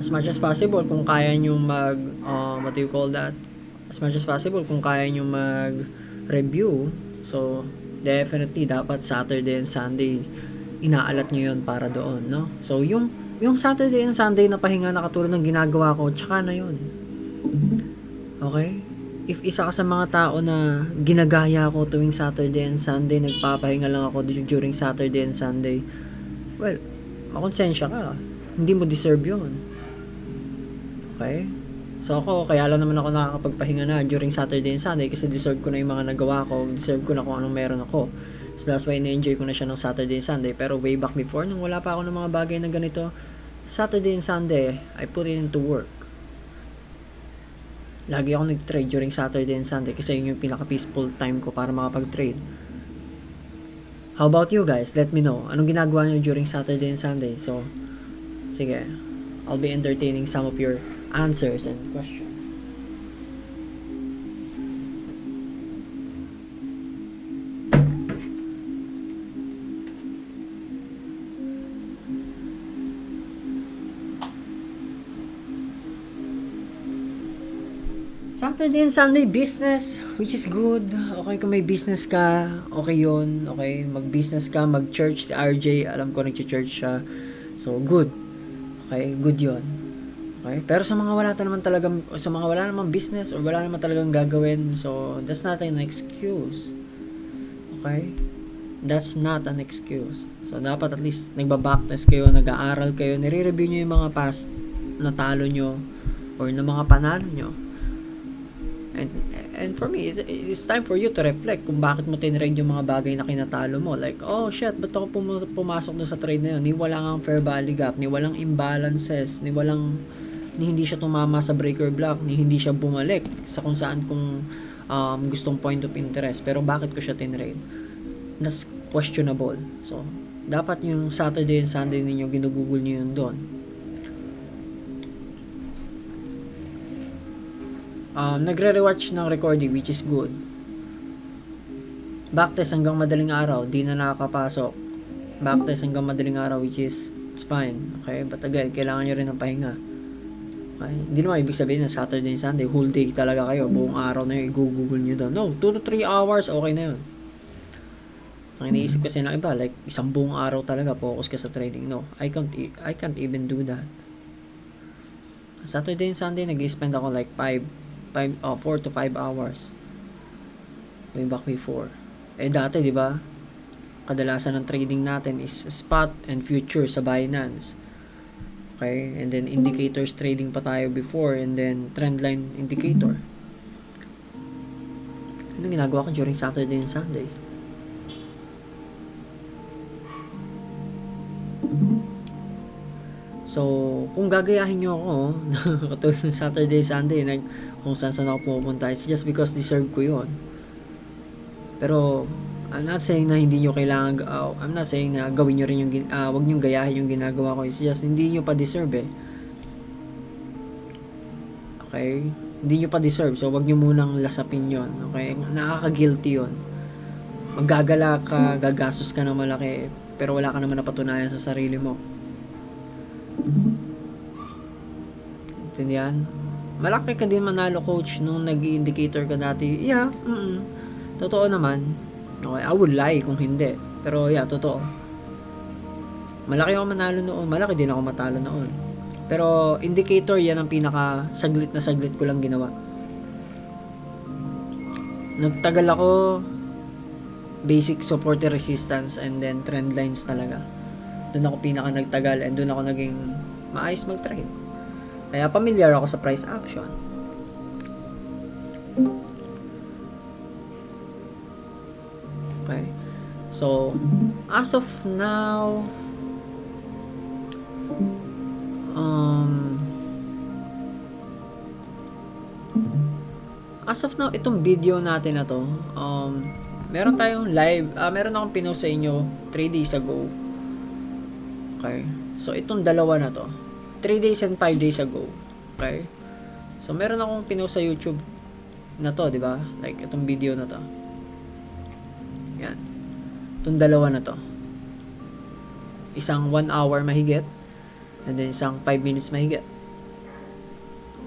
as much as possible kung kaya nyo mag what do you call that, as much as possible kung kaya nyo mag review, so definitely dapat Saturday and Sunday inaalat nyo yun para doon, no? So yung Saturday and Sunday na pahinga na katulad ng ginagawa ko, tsaka na yun. Okay? If isa ka sa mga tao na ginagaya ko tuwing Saturday and Sunday, nagpapahinga lang ako during Saturday and Sunday, well, makonsensya ka. Hindi mo deserve yun. Okay? So ako, kaya lang naman ako nakakapagpahinga na during Saturday and Sunday kasi deserve ko na yung mga nagawa ko, deserve ko na kung anong meron ako. So that's why na-enjoy ko na siya ng Saturday and Sunday. Pero way back before, nung wala pa ako ng mga bagay na ganito, Saturday and Sunday, I put it into work. Lagi ako nag-trade during Saturday and Sunday kasi yun yung pinaka-peaceful time ko para makapag-trade. How about you guys? Let me know. Anong ginagawa nyo during Saturday and Sunday? So, sige. I'll be entertaining some of your answers and questions. Saturday and Sunday business, which is good. Okay, kung may business ka, okay yun. Okay, mag-business ka, mag-church si RJ. Alam ko nag-church siya. So, good. Okay, good yun. Okay, pero sa mga wala naman talagang, sa mga wala naman business or wala naman talagang gagawin, so, that's not an excuse. Okay? That's not an excuse. So, dapat at least nagbabaktest kayo, nag-aaral kayo, nire-review nyo yung mga past na talo nyo or na mga panalo nyo. And for me, it's time for you to reflect kung bakit mo tinrade yung mga bagay na kinatalo mo. Like, oh shit, ba't ako pumasok dun sa trade na yun? Ni walang fair value gap, ni walang imbalances, ni hindi siya tumama sa breaker block, ni hindi siya bumalik sa kung saan kung gustong point of interest. Pero bakit ko siya tinrade? That's questionable. So, dapat yung Saturday and Sunday ninyo, ginugugol nyo yun doon. Nagre-rewatch ng recording, which is good. Backtest hanggang madaling araw, di na nakakapasok. Backtest hanggang madaling araw, which is it's fine. Okay, but again, kailangan nyo rin ng pahinga. Okay, hindi naman ibig sabihin na Saturday and Sunday, whole day talaga kayo, buong araw na yun, i-google nyo doon. No, 2 to 3 hours, okay na yun. Ang iniisip kasi ng iba, like, isang buong araw talaga, focus ka sa trading. No, I can't even do that. Saturday and Sunday, nag-spend ako like 4 to 5 hours way back before. Eh dati, di ba, kadalasan ng trading natin is spot and future sa Binance. Okay, and then indicators trading pa tayo before, and then trendline indicator. Ano ginagawa ko during Saturday and Sunday? So, kung gagayahin nyo ako, katulad ng Saturday, Sunday, kung saan ako pupunta, it's just because deserve ko yun. Pero, I'm not saying na hindi nyo kailangan, I'm not saying na gawin nyo rin yung, wag nyo gayahin yung ginagawa ko. It's just, hindi nyo pa deserve eh. Okay? Hindi nyo pa deserve, so wag nyo munang lasapin yun. Okay? Nakaka-guilty yun. Maggagala ka, gagastos ka ng malaki, pero wala ka naman napatunayan sa sarili mo. Tindihan? Malaki ka din manalo, coach, nung nag-i-indicator ka dati. Yeah, totoo naman. Okay, I would lie kung hindi. Pero yeah, totoo. Malaki ako manalo noon. Malaki din ako matalo noon. Pero indicator, yan ang pinaka saglit na saglit ko lang ginawa. Nagtagal ako basic support and resistance, and then trend lines talaga. Doon ako pinaka nagtagal, and doon ako naging maayos mag-trade. Kaya pamilyar ako sa price action. Okay. So, as of now, itong video natin na to, meron tayong live, meron akong pinost sa inyo 3 days ago. Okay. So, itong dalawa na to, 3 days and 5 days ago. Okay? So, meron akong pinost sa YouTube na to, di ba? Like, itong video na to. Yan. Itong dalawa na to. Isang 1 hour mahigit, and then isang 5 minutes mahigit.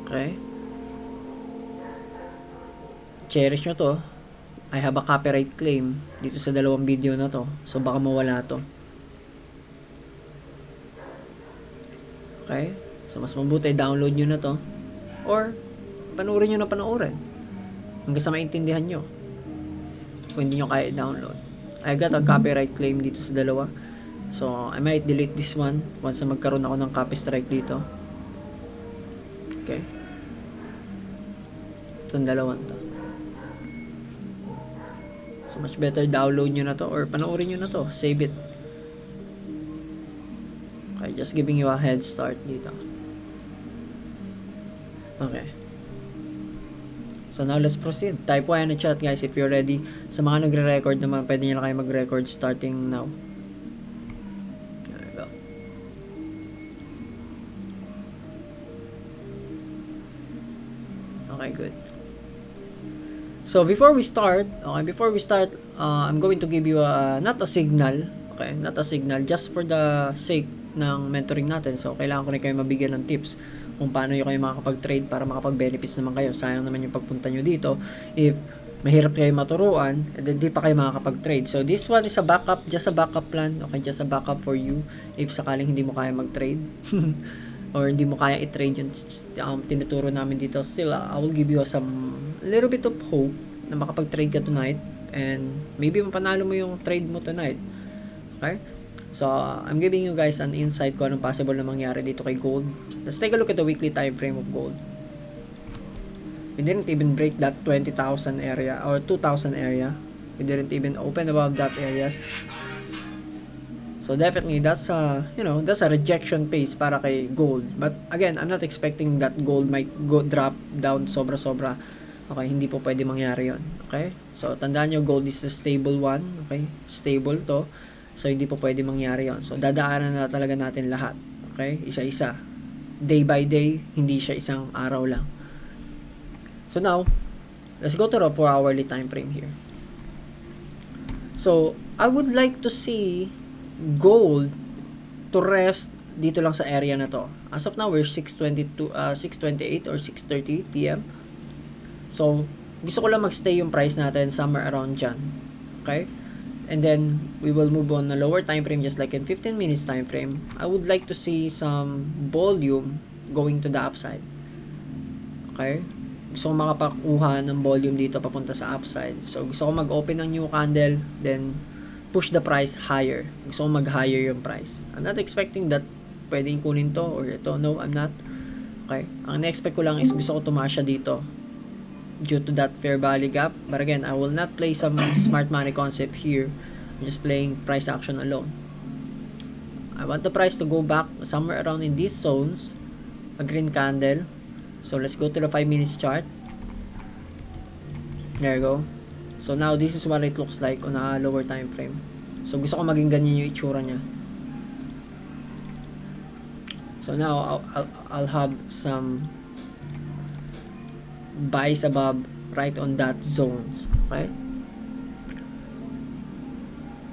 Okay. Cherish nyo to. I have a copyright claim dito sa dalawang video na to. So baka mawala to. Okay. So mas mabuti download nyo na to. Or panuorin nyo na panuorin. Hanggang sa maintindihan nyo. Kung hindi nyo kaya i-download. I got a copyright claim dito sa dalawa. So I might delete this one once na magkaroon ako ng copy strike dito. Okay. Itong dalawang to. So much better download nyo na to or panoorin nyo na to. Save it. Okay, just giving you a head start dito. Okay. So now let's proceed. Type Y in the chat guys if you're ready. Sa mga nagre-record naman, pwede nyo na kayo mag-record starting now. Okay, good. So before we start, I'm going to give you not a signal, okay? Not a signal, just for the sake ng mentoring natin. So kailangan ko rin kayo mabigyan ng tips kung paano kayo makakapag-trade para makapag-benefits naman kayo. Sayang naman yung pagpunta nyo dito if mahirap kayo maturuan and then di pa kayo makakapag-trade. So this one is a backup, just a backup plan, okay? Just a backup for you if sakaling hindi mo kaya mag-trade. Or hindi mo kaya i-trade yung tinuturo namin dito. Still, I will give you some little bit of hope na makapag-trade ka tonight and maybe mapanalo mo yung trade mo tonight. Okay? So, I'm giving you guys an insight kung anong possible na mangyari dito kay gold. Let's take a look at the weekly time frame of gold. We didn't even break that 20,000 area or 2,000 area. We didn't even open above that area. So definitely that's a rejection phase para kay gold. But again, I'm not expecting that gold might go drop down sobra-sobra. Okay, hindi po pwede mangyari 'yon. Okay? So tandaan niyo gold is a stable one, okay? Stable to. So hindi po pwede mangyari 'yon. So dadaanan na talaga natin lahat. Okay? Isa-isa. Day by day, hindi siya isang araw lang. So now, let's go to the 4-hourly time frame here. So I would like to see gold to rest dito lang sa area na to. As of now, we're 6:28 or 6:30 PM. So, gusto ko lang magstay yung price natin somewhere around dyan. Okay? And then, we will move on na lower time frame just like in 15 minutes time frame. I would like to see some volume going to the upside. Okay? Gusto ko makapakuha ng volume dito papunta sa upside. So, gusto ko mag-open ng new candle. Then, push the price higher. Gusto ko mag-higher yung price. I'm not expecting that pwedeng kunin to or ito. No, I'm not. Okay. Ang na-expect ko lang is gusto ko tumasya dito due to that fair value gap. But again, I will not play some smart money concept here. I'm just playing price action alone. I want the price to go back somewhere around in these zones. A green candle. So, let's go to the 5 minutes chart. There you go. So now, this is what it looks like on a lower time frame. So gusto ko maging ganyan yung itsura niya. So now, I'll have some buys above right on that zones. Okay?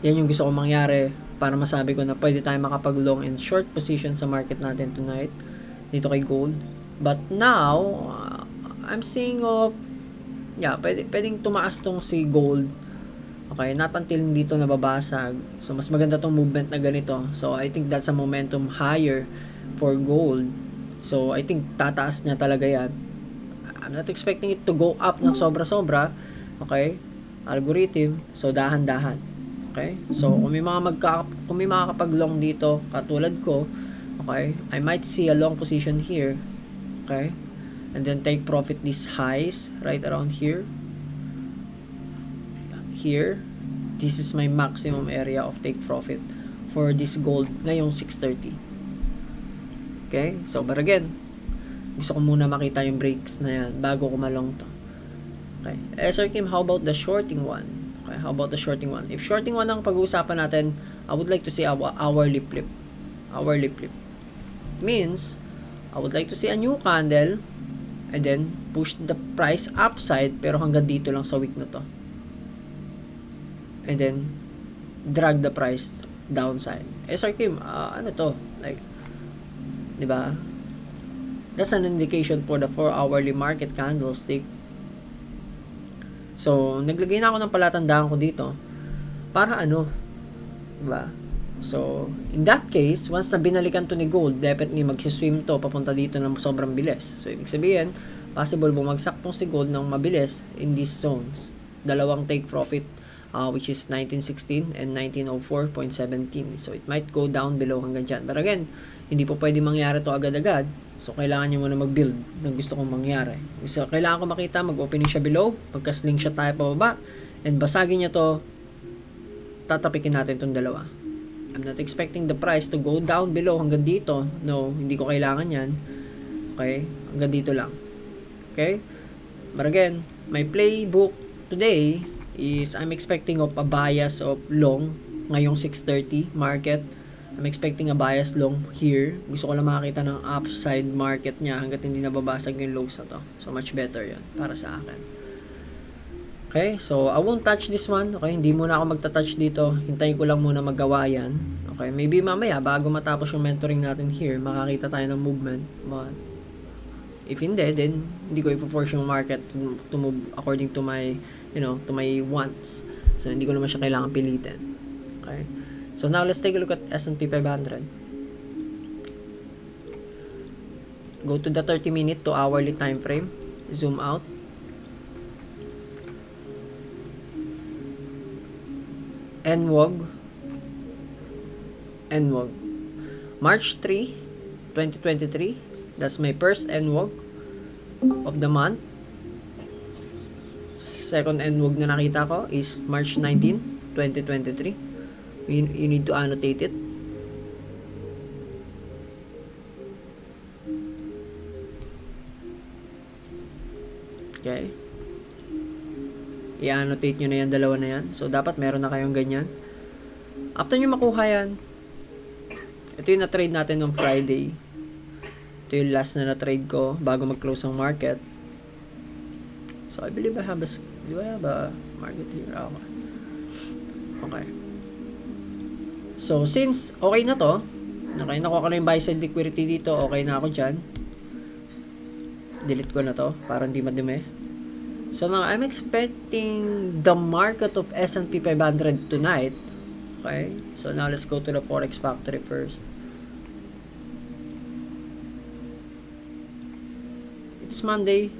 Yan yung gusto ko mangyari para masabi ko na pwede tayo makapag-long and short position sa market natin tonight dito kay gold. But now, I'm seeing of yeah, pwedeng tumaas tong si gold. Okay, not until dito nababasag. So, mas maganda tong movement na ganito. So, I think that's a momentum higher for gold. So, I think tataas niya talaga yan. I'm not expecting it to go up ng sobra-sobra. Okay? Algorithm. So, dahan-dahan. Okay? So, kung may makakapag-long dito, katulad ko, okay, I might see a long position here. Okay? And then take profit these highs right around here. Here, this is my maximum area of take profit for this gold ngayong 6:30. Okay? So, but again, gusto ko muna makita yung breaks na yan bago ko malong to. Okay. Eh, Sir Kim, how about the shorting one? Okay, how about the shorting one? If shorting one ang pag-uusapan natin, I would like to see hourly flip. Hourly flip. Means, I would like to see a new candle and then push the price upside pero hanggang dito lang sa week na to and then drag the price downside. Eh Sir Kim, ano to, like diba That's an indication for the 4-hourly market candlestick. So, naglagay na ako ng palatandaan ko dito. Para ano? Diba? So, in that case, once na binalikan to ni gold, definitely magsiswim to papunta dito ng sobrang bilis. So, ibig sabihin, possible bumagsak tong si gold ng mabilis in these zones. Dalawang take profit, which is 1916 and 1904.17. So, it might go down below hanggang dyan. But again, hindi po pwede mangyari to agad-agad. So, kailangan nyo muna mag-build ng gusto kong mangyari. So, kailangan ko makita, mag-opening siya below, magka-sling siya tayo pababa, and basagin niya to, tatapikin natin itong dalawa. I'm not expecting the price to go down below hanggang dito. No, hindi ko kailangan yan. Okay? Hanggang dito lang. Okay? But again, my playbook today is I'm expecting of a bias of long ngayong 6:30 market. I'm expecting a bias long here. Gusto ko lang makakita ng upside market niya hanggat hindi nababasag yung lows na to. So, much better yun para sa akin. Okay? So, I won't touch this one. Okay? Hindi muna ako magta-touch dito. Hintayin ko lang muna magawa yan. Okay? Maybe mamaya, bago matapos yung mentoring natin here, makakita tayo ng movement. But, if hindi, then hindi ko ipo-force yung market to move according to my, you know, to my wants. So, hindi ko naman siya kailangan pilitin. Okay? So now let's take a look at S&P 500. Go to the 30-minute to hourly time frame. Zoom out. NWOG. March 3, 2023. That's my first NWOG of the month. Second NWOG na nakita ko is March 19, 2023. You need to annotate it. Okay. I-annotate nyo na yan, dalawa na yan. So, dapat meron na kayong ganyan. After nyo makuha yan, ito yung na-trade natin noong Friday. Ito yung last na na-trade ko bago mag-close ang market. So, I believe do I have a market here? Okay. So, since okay na to, okay, nakuha ko na yung buy side liquidity dito, okay na ako dyan. Delete ko na to, para hindi madumi. So, now, I'm expecting the market of S&P 500 tonight. Okay? So, now, let's go to the Forex Factory first. It's Monday.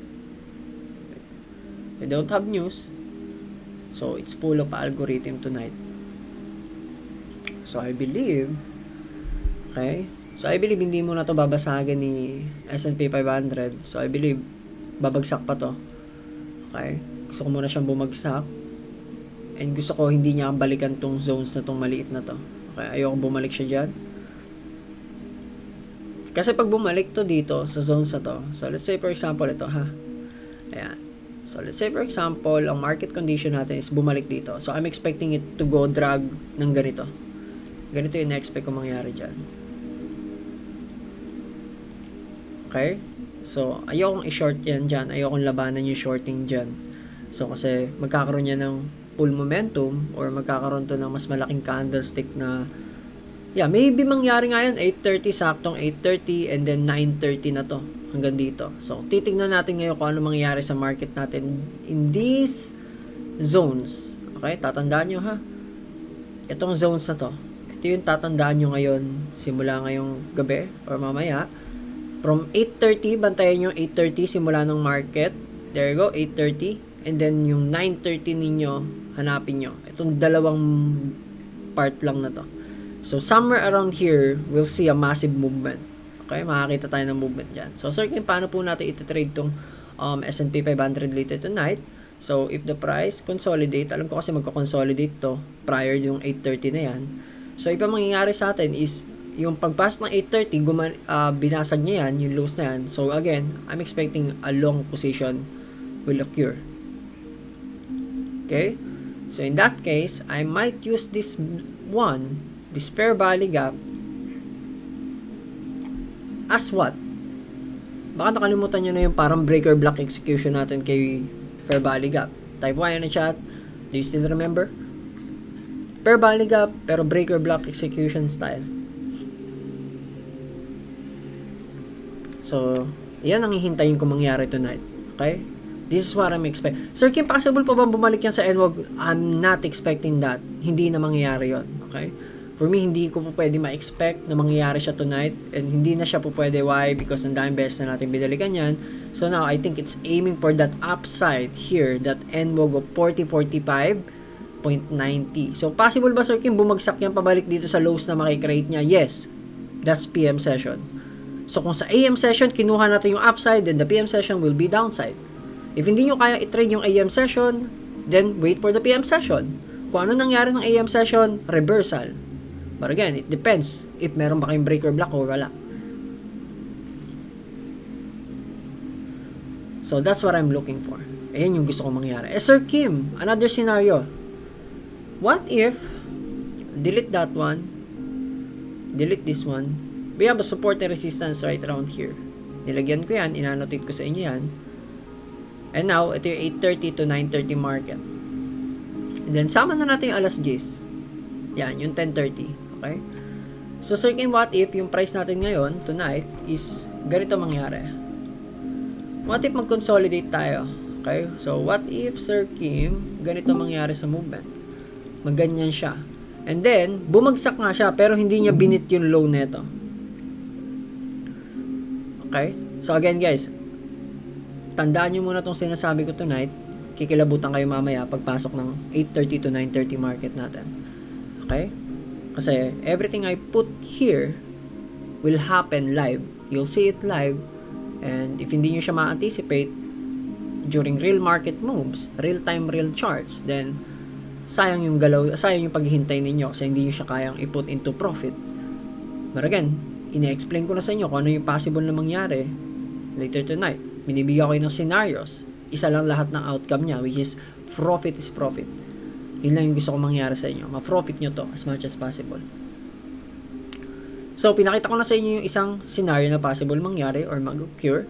We don't have news. So, it's full of algorithm tonight. So, I believe, okay, so I believe hindi mo na to babasagin ni S&P 500. So, I believe, babagsak pa to. Okay, gusto ko muna siyang bumagsak. And gusto ko, hindi niya balikan tong zones na tong maliit na to. Okay, ayoko bumalik siya dyan. Kasi pag bumalik to dito, sa zones na to. So, let's say for example, ito ha. Ayan. So, let's say for example, ang market condition natin is bumalik dito. So, I'm expecting it to go drag ng ganito. Ganito yung na-expect ko mangyari dyan. Okay? So, ayokong i-short yan dyan. Ayokong labanan yung shorting dyan. So, kasi magkakaroon yan ng full momentum or magkakaroon to ng mas malaking candlestick na, yeah, maybe mangyari nga yan, 8:30, saktong 8:30 and then 9:30 na to. Hanggang dito. So, titignan natin ngayon kung ano mangyari sa market natin in these zones. Okay? Tatandaan nyo ha. Itong zones na to. Ito yung tatandaan nyo ngayon simula ngayong gabi or mamaya from 8:30, bantayan nyo 8:30 simula ng market, there you go, 8:30 and then yung 9:30 ninyo hanapin nyo, itong dalawang part lang na to. So somewhere around here we'll see a massive movement. Okay, makakita tayo ng movement dyan. So sir Kim, paano po natin ititrade tong S&P 500 later tonight? So if the price consolidate, alam ko kasi magkakonsolidate to prior yung 8:30 na yan. So, ipa mangyayari sa atin is, yung pagpas ng 8:30, binasag niya yan, yung lows na yan. So, again, I'm expecting a long position will occur. Okay? So, in that case, I might use this one, this fair value gap, as what? Baka nakalimutan nyo na yung parang breaker block execution natin kay fair value gap. Type 1 in the chat. Do you still remember? Fair value gap, pero breaker block execution style. So, Yan ang hihintayin ko mangyari tonight. Okay? This is what I'm expecting. Sir Kim, possible pa bang bumalik yan sa NWAG? I'm not expecting that. Hindi na mangyayari yun. Okay? For me, hindi ko po pwede ma-expect na mangyayari siya tonight. And hindi na siya po pwede. Why? Because ang daming beses na natin binalikan yan. So now, I think it's aiming for that upside here. That NWAG of 40.45.90. So, possible ba, Sir Kim, bumagsak yan pabalik dito sa lows na makikreate niya? Yes. That's PM session. So, kung sa AM session, kinuha natin yung upside, then the PM session will be downside. If hindi nyo kaya i-trade yung AM session, then wait for the PM session. Kung ano nangyari ng AM session, reversal. But again, it depends if meron ba kayong break or block or wala. So, that's what I'm looking for. Ayan yung gusto kong mangyari. Eh, Sir Kim, another scenario. What if, delete that one, delete this one, we have a support and resistance right around here. Nilagyan ko yan, inannotate ko sa inyo yan. And now, ito yung 8:30 to 9:30 market. And then, sama na natin yung alas 10. Yan, yung 10:30. Okay? So, Sir Kim, what if yung price natin ngayon, tonight, is ganito mangyari? What if mag-consolidate tayo? Okay? So, what if, Sir Kim, ganito mangyari sa movement? Magganyan siya. And then, bumagsak nga siya, pero hindi niya binit yung low neto. Okay? So again guys, tandaan nyo muna itong sinasabi ko tonight. Kikilabutan kayo mamaya pagpasok ng 8:30 to 9:30 market natin. Okay? Kasi everything I put here will happen live. You'll see it live. And if hindi nyo siya ma-anticipate during real market moves, real time, real charts, then sayang yung galaw, sayang yung paghihintay ninyo kasi hindi nyo siya kayang i-put into profit. But again, ine-explain ko na sa inyo kung ano yung possible na mangyari later tonight. Binibigyan ko ng scenarios. Isa lang lahat ng outcome niya, which is profit is profit. Yun lang yung gusto ko mangyari sa inyo. Ma-profit nyo to as much as possible. So, pinakita ko na sa inyo yung isang scenario na possible mangyari or mag-occur.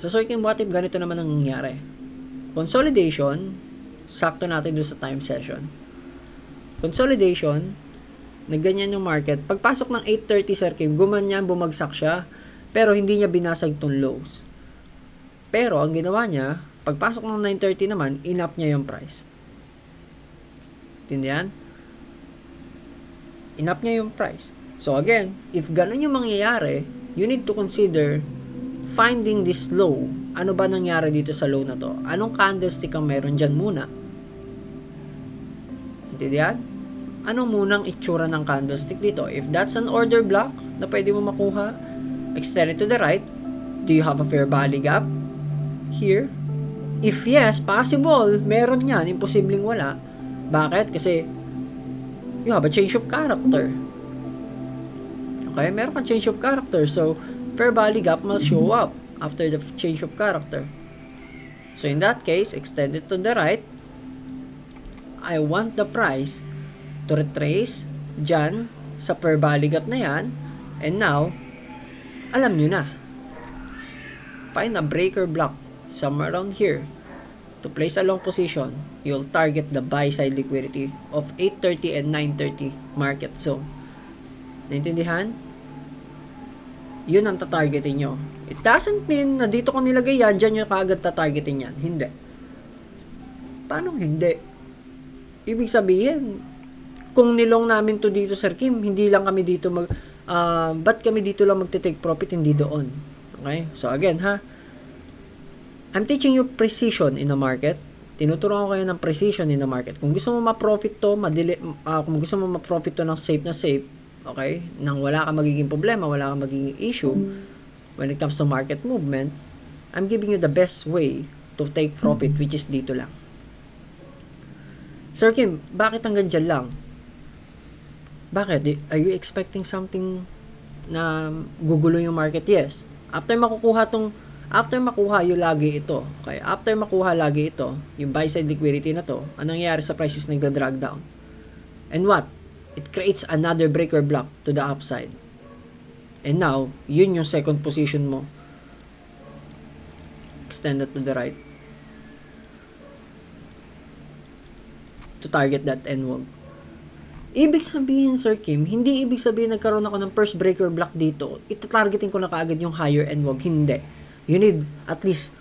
So, Sir Kim, what if ganito naman ang nangyari? Consolidation, sakto natin doon sa time session. Consolidation, nagganyan yung market. Pagpasok ng 8:30, Sir Kim, gumanyan, bumagsak siya, pero hindi niya binasag tong lows. Pero ang ginawa niya, pagpasok ng 9:30 naman, in-up niya yung price. Tindihan? In-up niya yung price. So again, if ganun yung mangyayari, you need to consider finding this low. Ano ba nangyari dito sa low na to? Anong candlestick ang meron dyan muna? Tindihan? Ano munang itsura ng candlestick dito? If that's an order block na pwede mo makuha, extend it to the right. Do you have a fair value gap here? If yes, possible, meron yan. Imposibleng wala. Bakit? Kasi you have a change of character. Okay? Meron kang change of character. So, fair value gap must show up after the change of character. So, in that case, extend it to the right. I want the price to retrace dyan sa fair value gap na yan, and now alam nyo na, find a breaker block somewhere around here to place a long position. You'll target the buy side liquidity of 8:30 and 9:30 market zone. Naintindihan? Yun ang tatargetin nyo. It doesn't mean na dito ko nilagay yan, dyan nyo kaagad tatargetin yan. Hindi. Paano hindi? Ibig sabihin, kung nilong namin to dito, Sir Kim, hindi lang kami dito ba't kami dito lang magte-take profit, hindi doon. Okay? So again, ha? I'm teaching you precision in the market. Tinuturuan ko kayo ng precision in the market. Kung gusto mo ma-profit to, kung gusto mo ma-profit to ng safe na safe, okay? Nang wala kang magiging problema, wala kang magiging issue when it comes to market movement, I'm giving you the best way to take profit, which is dito lang. Sir Kim, bakit hanggang dyan lang? Bakit? Are you expecting something na gugulo yung market? Yes. After makuha lagi ito, yung buy side liquidity na to, anong nangyayari sa prices, nagda-drag down. And what? It creates another breaker block to the upside. And now, yun yung second position mo. Extend it to the right. To target that NWAG. Ibig sabihin, Sir Kim, hindi ibig sabihin nagkaroon ako ng first breaker block dito, itatargeting ko na kaagad yung higher NWAG. Hindi. you need at least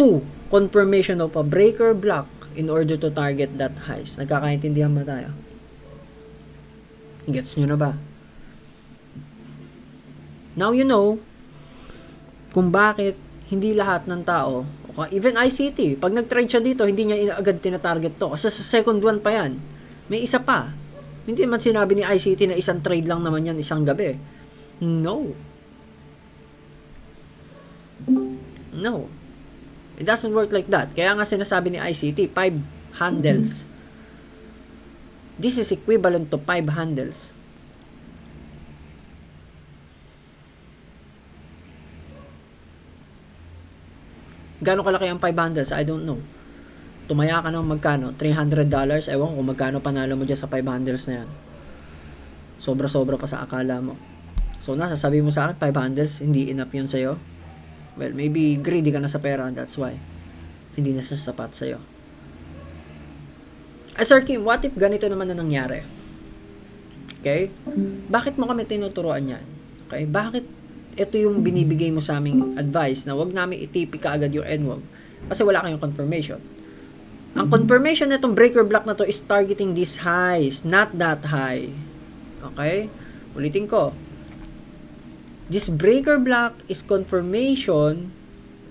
2 confirmation of a breaker block in order to target that highs. Nagkakaintindihan ba tayo? Gets nyo na ba? Now you know kung bakit hindi lahat ng tao, even ICT, pag nag-trade siya dito, hindi niya agad tinatarget to. Kasi sa second one pa yan, may isa pa. Hindi man sinabi ni ICT na isang trade lang naman yan, isang gabi. No. No. It doesn't work like that. Kaya nga sinasabi ni ICT, 5 handles. This is equivalent to 5 handles. Gano'ng kalaki ang 5 handles? I don't know. Tumaya ka ng magkano? $300? Ewan ko magkano panalo mo dyan sa 5 handles na yan. Sobra-sobra pa sa akala mo. So nasasabi mo sa akin, 5 handles, hindi enough yun sa'yo? Well, maybe greedy ka na sa pera, and that's why hindi na siya sapat sa'yo. Sir Kim, what if ganito naman na nangyari? Okay? Bakit mo kami tinuturoan yan? Okay? Bakit ito yung binibigay mo sa aming advice na wag namin itipi ka agad yung NWAG kasi wala kayong confirmation? Ang confirmation na itong breaker block na to is targeting these highs, not that high. Okay? Ulitin ko. This breaker block is confirmation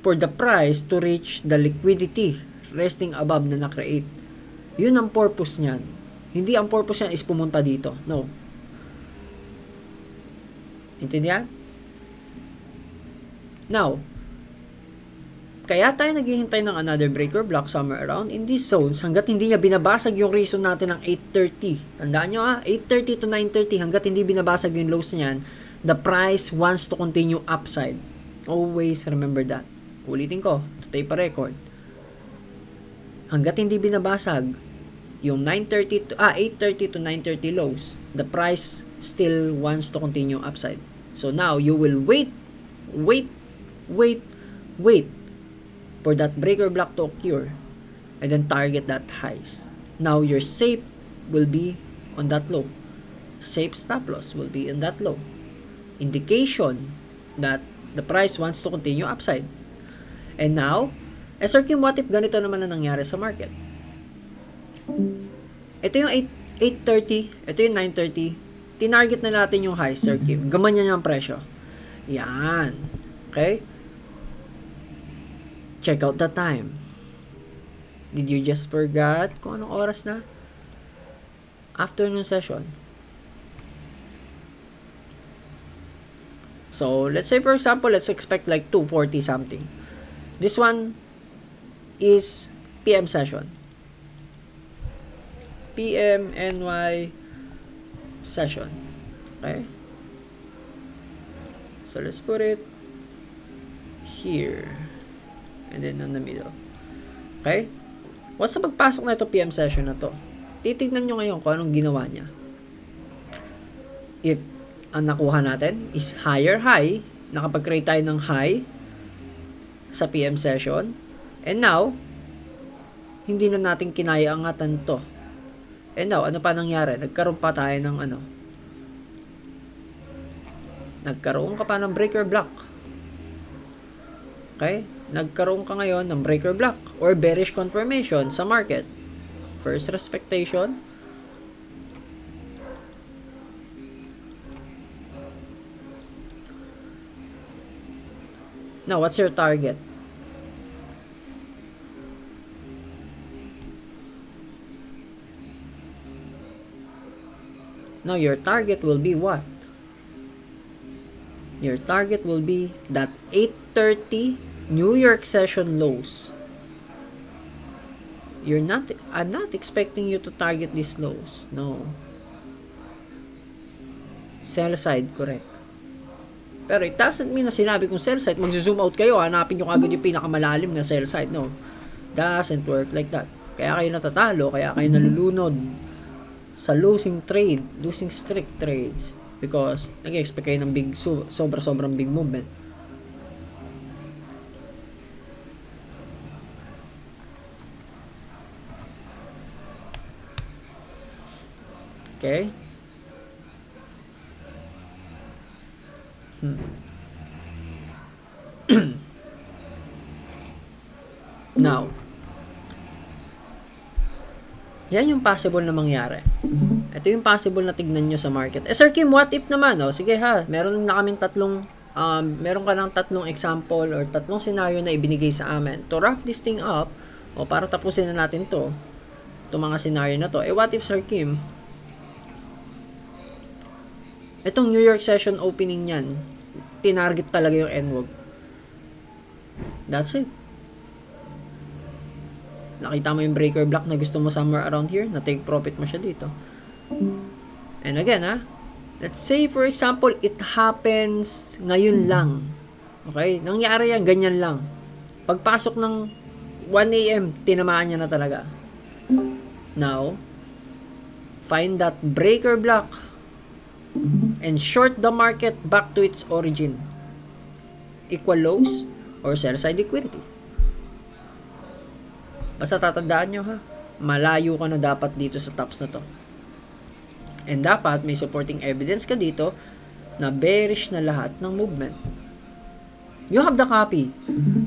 for the price to reach the liquidity resting above na na-create. Yun ang purpose niyan. Hindi ang purpose niyan is pumunta dito. No. Intindihan? Now, kaya tayo naghihintay ng another breaker block somewhere around in these zones hanggat hindi niya binabasag yung reason natin ng 8.30. Tandaan nyo ha, 8.30 to 9.30 hanggat hindi binabasag yung lows niyan, the price wants to continue upside. Always remember that. Ulitin ko, to tape a record. Hanggat hindi binabasag yung 8.30 to 9.30 lows, the price still wants to continue upside. So now, you will wait for that breaker block to occur and then target that highs. Now, your safe will be on that low. Safe stop loss will be in that low. Indication that the price wants to continue upside. And now, Sir Kim, what if ganito naman na nangyari sa market? Ito yung 8.30, ito yung 9.30, tinarget na natin yung high, Sir Kim. Gaman yan yung presyo. Yan. Okay? Check out the time. Did you just forget kung anong oras na? Afternoon session. So, let's say for example, let's expect like 2:40 something. This one is PM session. PM NY session. Okay? So, let's put it here. And then, on the middle. Okay? Once na pagpasok na ito, PM session na to, titignan nyo ngayon kung anong ginawa niya. If ang nakuha natin is higher high, nakapag-create tayo ng high sa PM session. And now, hindi na natin kinayaangatan to. And now, ano pa nangyari? Nagkaroon pa tayo ng ano? Nagkaroon ka pa ng breaker block. Okay? Nagkaroon ka ngayon ng breaker block or bearish confirmation sa market. First respectation. Now, what's your target? Now, your target will be what? Your target will be that 8.30 New York session lows. I'm not expecting you to target these lows. No. Sell side, correct. Pero it doesn't mean na sinabi kong sell side, mag-zoom out kayo, hanapin nyo agad yung pinakamalalim na sell side. No. Doesn't work like that. Kaya kayo natatalo, kaya kayo nalulunod sa losing trade, losing streak trades. Because nag-expect kayo ng big, sobra-sobrang big movement. Okay? Now, yan yung possible na mangyari. Ito yung possible na tignan nyo sa market. Eh, Sir Kim, what if naman? Oh, sige ha, meron ka ng tatlong example or tatlong scenario na ibinigay sa amin. To wrap this thing up, o para tapusin na natin to, itong mga scenario na to. Eh, what if, Sir Kim? Itong New York session opening niyan, tinarget talaga yung NWOG. That's it. Nakita mo yung breaker block na gusto mo somewhere around here, na take profit mo siya dito. And again, ha, let's say for example, it happens ngayon lang. Okay? Nangyari yan, ganyan lang. Pagpasok ng 1 AM, tinamaan niya na talaga. Now, find that breaker block and short the market back to its origin. Equal lows or sell side liquidity. Basta tatandaan nyo ha, malayo ka na dapat dito sa tops na to. And dapat may supporting evidence ka dito na bearish na lahat ng movement. You have the copy.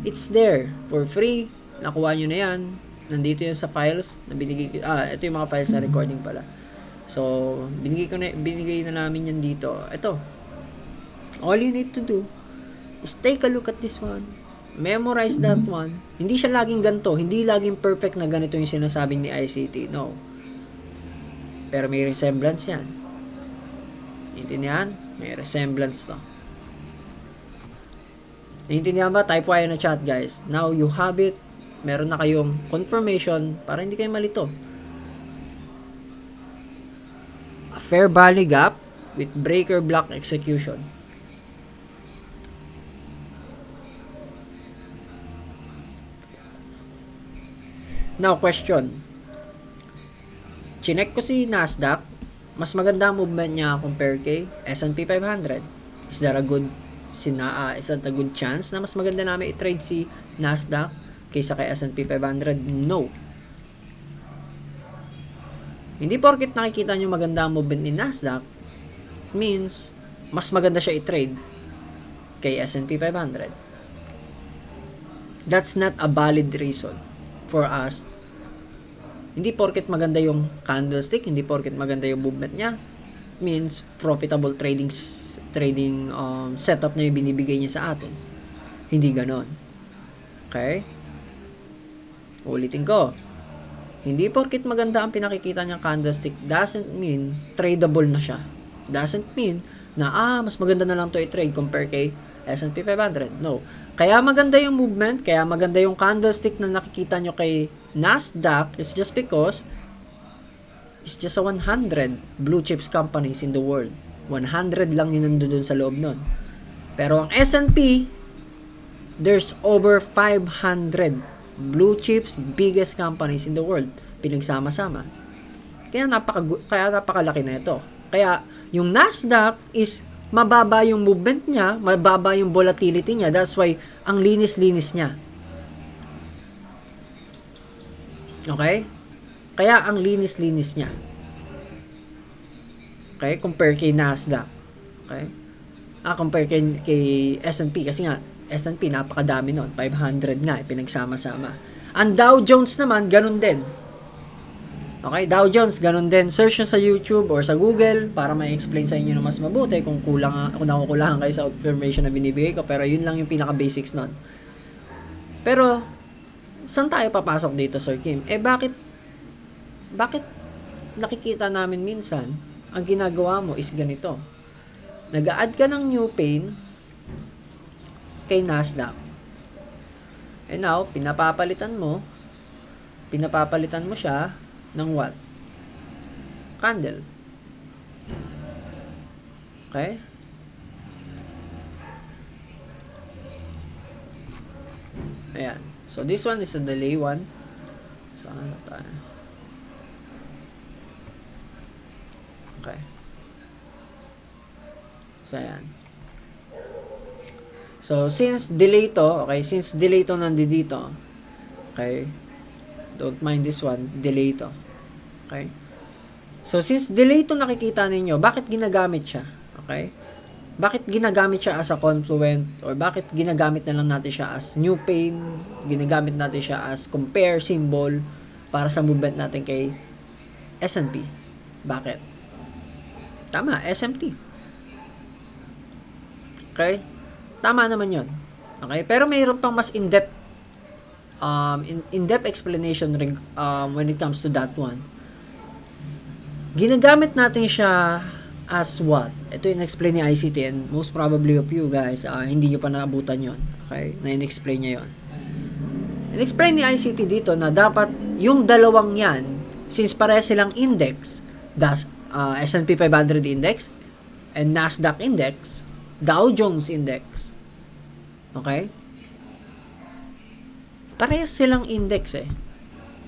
It's there for free. Nakuha nyo na yan. Nandito yun sa files na binigay ko. Ah, ito yung mga files sa recording pala. So, binigay na namin yan dito. Ito. All you need to do is take a look at this one. Memorize that one. Hindi siya laging ganito. Hindi laging perfect na ganito yung sinasabing ni ICT. No. Pero may resemblance yan. Intindihan? May resemblance to. Intindihan ba? Type Y na chat, guys. Now you have it. Meron na kayong confirmation para hindi kayo malito. A fair value gap with breaker block execution. Now, question. Chinek ko si Nasdaq, mas maganda ang movement niya compare kay S&P 500. Is that a good chance na mas maganda namin i-trade si Nasdaq kaysa kay S&P 500? No. Hindi porket nakikita nyo maganda ang movement ni Nasdaq, means mas maganda siya i-trade kay S&P 500. That's not a valid reason for us. Hindi porket maganda yung candlestick, hindi porket maganda yung movement niya, means profitable trading setup na yung binibigay niya sa atin. Hindi ganon. Okay? Ulitin ko. Hindi porket maganda ang pinakikita niyang candlestick doesn't mean tradable na siya. Doesn't mean na mas maganda na lang to i-trade compare kay S&P 500. No. Kaya maganda yung movement, kaya maganda yung candlestick na nakikita nyo kay Nasdaq is just because it's just a 100 blue chips companies in the world. 100 lang yun nandun sa loob nun. Pero ang S&P, there's over 500 blue chips biggest companies in the world pinagsama-sama. Kaya napakalaki na ito. Kaya yung Nasdaq is mababa yung movement niya, mababa yung volatility niya. That's why, ang linis-linis niya. Okay? Kaya, ang linis-linis niya. Okay? Compare kay Nasdaq. Okay? Compare kay S&P. Kasi nga, S&P, napakadami nun. 500 nga, pinagsama-sama. Ang Dow Jones naman, ganun din. Okay, Dow Jones, ganun din. Search nyo sa YouTube or sa Google para ma-explain sa inyo na mas mabuti kung nakukulangan kayo sa information na binibigay ko. Pero yun lang yung pinaka-basics nun. Pero, saan tayo papasok dito, Sir Kim? Eh, bakit nakikita namin minsan, ang ginagawa mo is ganito. Nag-a-add ka ng new pain kay Nasdaq. And now, pinapapalitan mo siya ng what? Candle. Okay? Ayan. So, this one is a delay one. So, ano tayo? Okay. So, ayan. So, since delay to nandito, okay? Don't mind this one, delay to. Okay? So, since delay to nakikita ninyo, bakit ginagamit siya? Okay? bakit ginagamit siya as a confluent, or bakit ginagamit na lang natin siya as new pain, ginagamit natin siya as compare symbol para sa movement natin kay S&P. Bakit? Tama, SMT. Okay? Tama naman yun. Okay? Pero mayroon pang mas in-depth in-depth explanation when it comes to that one. Ginagamit natin siya as what? Ito in-explain ni ICT, and most probably of you guys, hindi nyo pa naabutan yun. Okay? Na in-explain niya yun. In-explain ni ICT dito na dapat yung dalawang yan, since pareha silang index, S&P 500 index and Nasdaq index, Dow Jones index. Okay? Pareha silang index eh.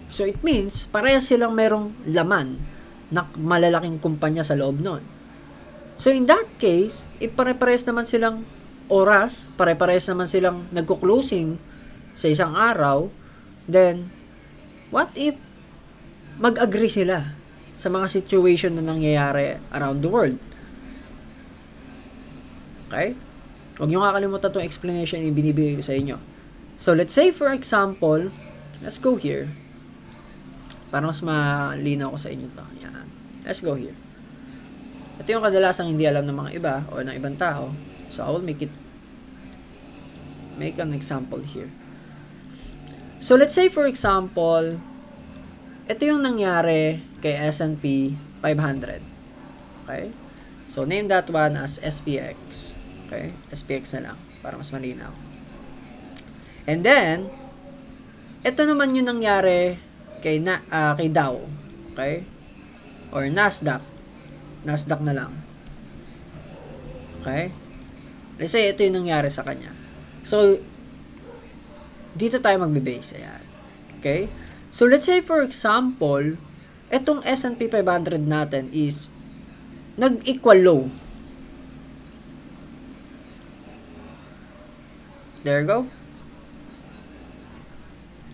So it means, pareha silang merong laman na malalaking kumpanya sa loob nun. So in that case, pare-pares naman silang oras, pare-pares naman silang nagko-closing sa isang araw, then what if mag-agree sila sa mga situation na nangyayari around the world? Okay? Huwag nyo kakalimutan itong explanation yung binibigay ko sa inyo. So let's say for example, let's go here. Para mas malinaw ko sa inyo ito. Yan. Let's go here. Ito yung kadalasang hindi alam ng mga iba o ng ibang tao. So, I will make an example here. So, let's say for example, ito yung nangyari kay S&P 500. Okay? So, name that one as SPX. Okay? SPX na lang para mas malinaw. And then, ito naman yung nangyari kay Dow. Okay? Or Nasdaq. Nasdaq na lang. Okay? Let's say, ito yung nangyari sa kanya. So, dito tayo magbe-base. Ayan. Okay? So, let's say for example, itong S&P 500 natin is nag-equal low. There you go.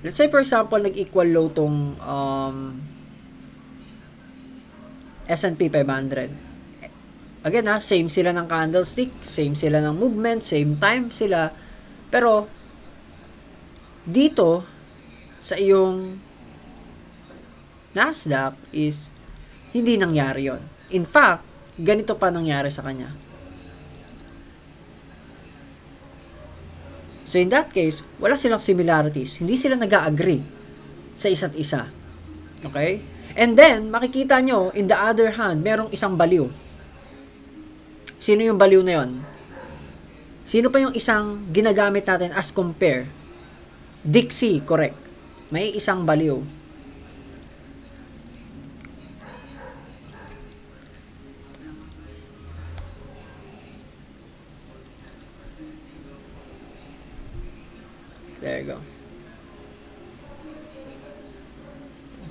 Let's say for example, nag-equal low tong S&P 500. Again ha, same sila ng candlestick, same sila ng movement, same time sila. Pero, dito, sa iyong Nasdaq is, hindi nangyari yon. In fact, ganito pa nangyari sa kanya. So, in that case, wala silang similarities. Hindi sila nag-agree sa isa't isa. Okay? And then, makikita nyo, in the other hand, merong isang baliw. Sino yung baliw na yon? Sino pa yung isang ginagamit natin as compare? Dixie, correct. May isang baliw. There you go.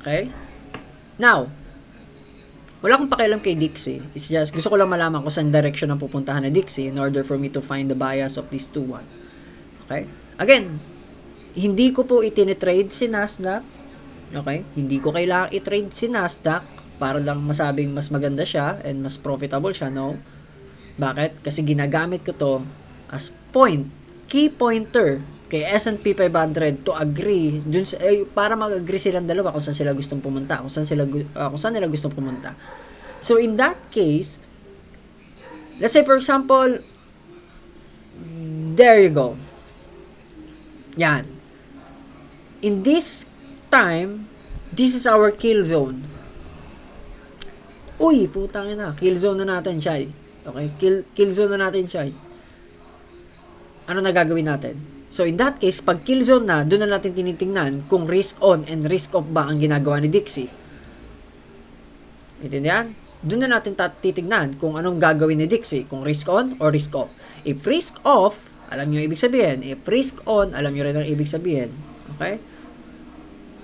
Okay? Now, wala akong pakialam kay Dixie. It's just, gusto ko lang malaman kung saan direction ang pupuntahan na Dixie in order for me to find the bias of these two one. Okay? Again, hindi ko po itinitrade si Nasdaq. Okay? Hindi ko kailangan itrade si Nasdaq para lang masabing mas maganda siya and mas profitable siya. No? Bakit? Kasi ginagamit ko to as point, key pointer kay S&P 500 to agree dun sa, para mag-agree silang dalawa kung saan sila gustong pumunta, kung saan nila gustong pumunta. So in that case, let's say for example, there you go. Yan. In this time, this is our kill zone. Uy, putang ina, kill zone na natin siya. Okay, kill zone na natin siya. Ano na gagawin natin? So, in that case, pag kill zone na, doon na natin tinitingnan kung risk on and risk off ba ang ginagawa ni Dixie. Intindihan? Doon na natin titignan kung anong gagawin ni Dixie, kung risk on or risk off. If risk off, alam nyo ibig sabihin. If risk on, alam nyo rin ang ibig sabihin. Okay?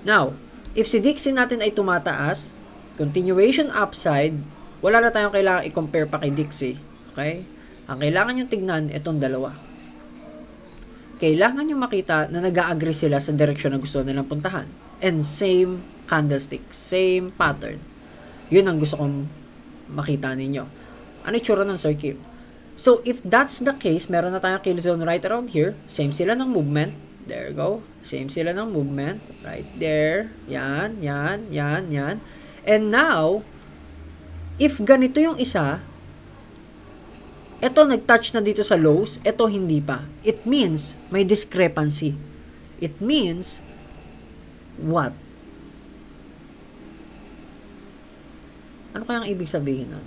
Now, if si Dixie natin ay tumataas, continuation upside, wala na tayong kailangan i-compare pa kay Dixie. Okay? Ang kailangan yung tignan, itong dalawa. Kailangan nyo makita na nag-agree sila sa direksyon na gusto nilang puntahan. And same candlestick, same pattern. Yun ang gusto kong makita ninyo. Ano yung tsura ng Sir Kim? So, if that's the case, meron na tayong kill zone right around here. Same sila ng movement. There go. Same sila ng movement. Right there. Yan, yan, yan, yan. And now, if ganito yung isa, ito nag-touch na dito sa lows, ito hindi pa. It means, may discrepancy. It means, what? Ano kaya ang ibig sabihin nun?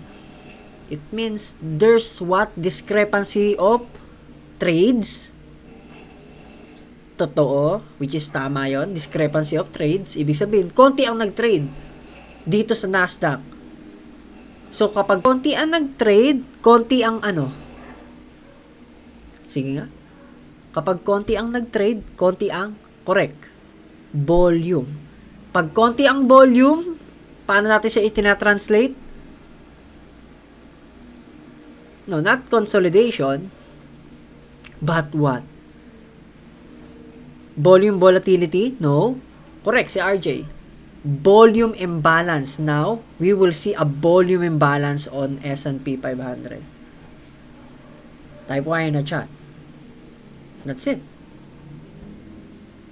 It means there's what? Discrepancy of trades. Totoo, which is tama yon. Discrepancy of trades. Ibig sabihin, konti ang nag-trade dito sa Nasdaq. So, kapag konti ang nag-trade, konti ang ano? Sige nga. Kapag konti ang nag-trade, konti ang correct. Volume. Pag konti ang volume, paano natin siya itinatranslate? No, not consolidation, but what? Volume volatility? No. Correct, si RJ. Volume imbalance. Now, we will see a volume imbalance on S&P 500. Type Y na chat. That's it.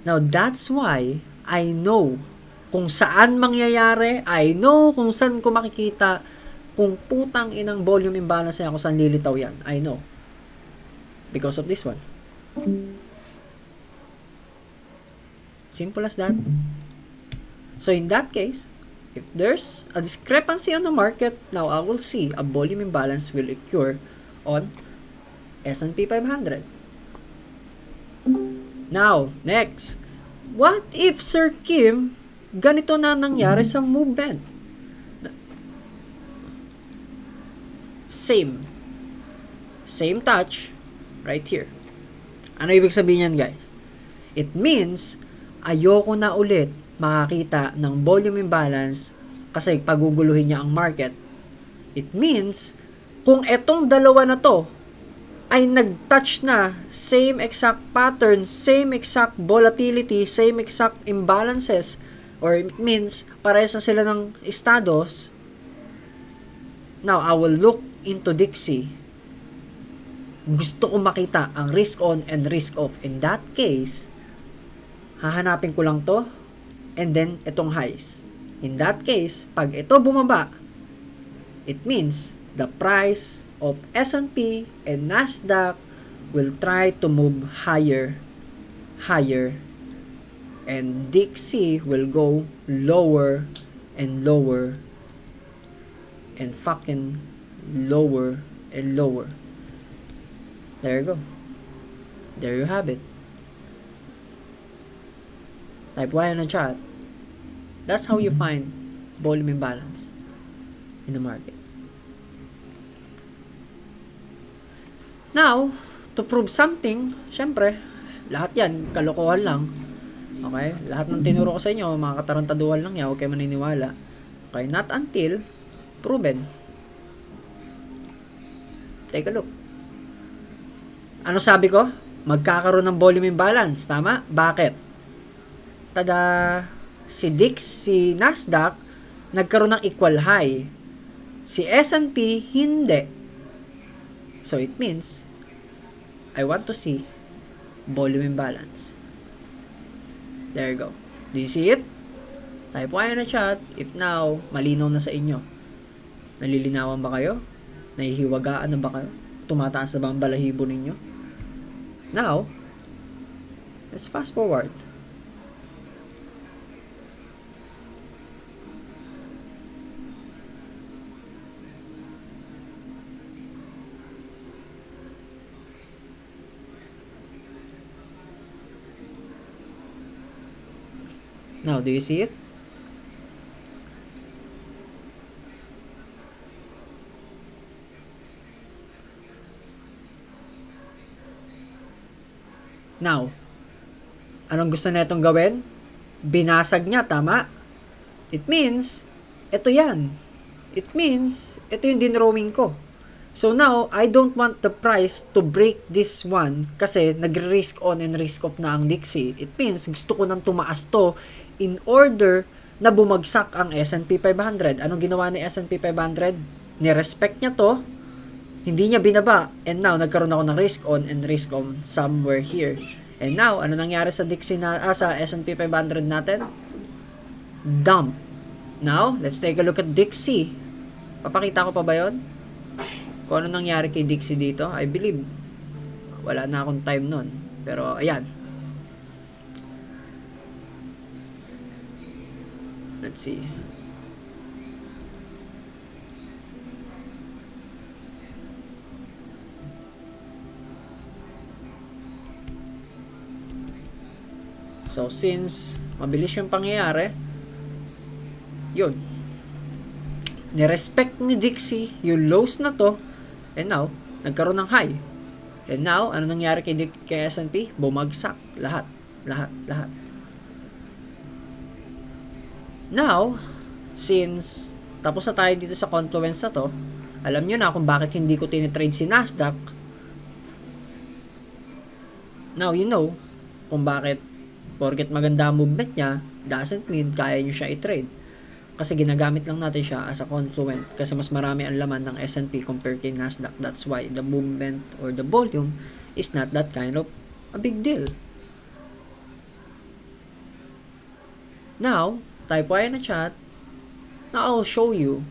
Now, that's why I know kung saan mangyayari, I know kung saan ko makikita. Kung putang inang volume imbalance niya, kung saan lilitaw yan. I know. Because of this one. Simple as that. So in that case, if there's a discrepancy on the market, now I will see a volume imbalance will occur on S&P 500. Now, next. What if, Sir Kim, ganito na nangyari sa movement? Same. Same touch right here. Ano ibig sabihin yan, guys? It means, ayoko na ulit makakita ng volume imbalance kasi paguguluhin niya ang market. It means, kung etong dalawa na to ay nag-touch na same exact pattern, same exact volatility, same exact imbalances, or it means, parehas na sila ng estados. Now, I will look into Dixie. Gusto ko makita ang risk on and risk off. In that case, hahanapin ko lang to and then itong highs. In that case, pag ito bumaba, it means the price of S&P and Nasdaq will try to move higher, higher, and Dixie will go lower and lower and fucking lower and lower. There you go. There you have it. Type Y on the chart. That's how you find volume imbalance in the market. Now, to prove something, syempre, lahat yan, kalokohan lang. Okay? Lahat ng tinuro ko sa inyo, mga katarantaduhan lang yan, huwag kayo maniniwala. Okay? Not until proven. Take a look. Ano sabi ko? Magkakaroon ng volume imbalance. Tama? Bakit? Tada! Si Dixie, si Nasdaq, nagkaroon ng equal high. Si S&P, hindi. So, it means, I want to see volume imbalance. There you go. Do you see it? Type Y na chat. If now, malinaw na sa inyo. Nalilinawan ba kayo? Nahihiwagaan na ba kayo? Tumataas na ba ang balahibo ninyo? Now, let's fast forward. Now, do you see it? Now, anong gusto na itong gawin? Binasag niya, tama? It means, ito yan. It means, ito yung dinrowing ko. So now, I don't want the price to break this one kasi nag-risk on and risk off na ang Dixie. It means, gusto ko nang tumaas to in order na bumagsak ang S&P 500. Anong ginawa ni S&P 500? Nirespect niya to. Hindi niya binaba. And now, nagkaroon ako ng risk on and risk on somewhere here. And now, ano nangyari sa Dixie na, sa S&P 500 natin? Dump. Now, let's take a look at Dixie. Papakita ko pa ba yun? Kung ano nangyari kay Dixie dito? I believe, wala na akong time nun. Pero, ayan. Let's see. So, since mabilis yung pangyayari, yun. Nirespect ni Dixie yung lows na to, and now, nagkaroon ng high. And now, ano nangyari kay S&P? Bumagsak. Lahat. Lahat. Lahat. Now, since tapos na tayo dito sa confluence na to, alam nyo na kung bakit hindi ko tinitrade si Nasdaq. Now, you know kung bakit. Porket maganda ang movement niya, doesn't mean kaya nyo siya i-trade. Kasi ginagamit lang natin siya as a confluent. Kasi mas marami ang laman ng S&P compared kay Nasdaq. That's why the movement or the volume is not that kind of a big deal. Now, type Y na chat. Now, I'll show you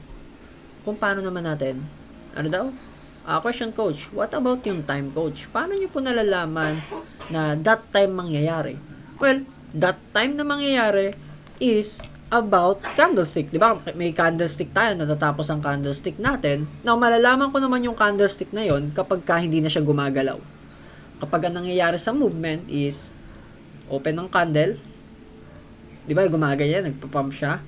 kung paano naman natin. Ano daw? Question coach, what about yung time coach? Paano nyo po nalalaman na that time mangyayari? Well, that time na mangyayari is about candlestick. Diba? May candlestick tayo, natatapos ang candlestick natin. Now, malalaman ko naman yung candlestick na yon kapag ka hindi na siya gumagalaw. Kapag ang nangyayari sa movement is open ng candle. Diba? Gumagaya, nagpapump siya.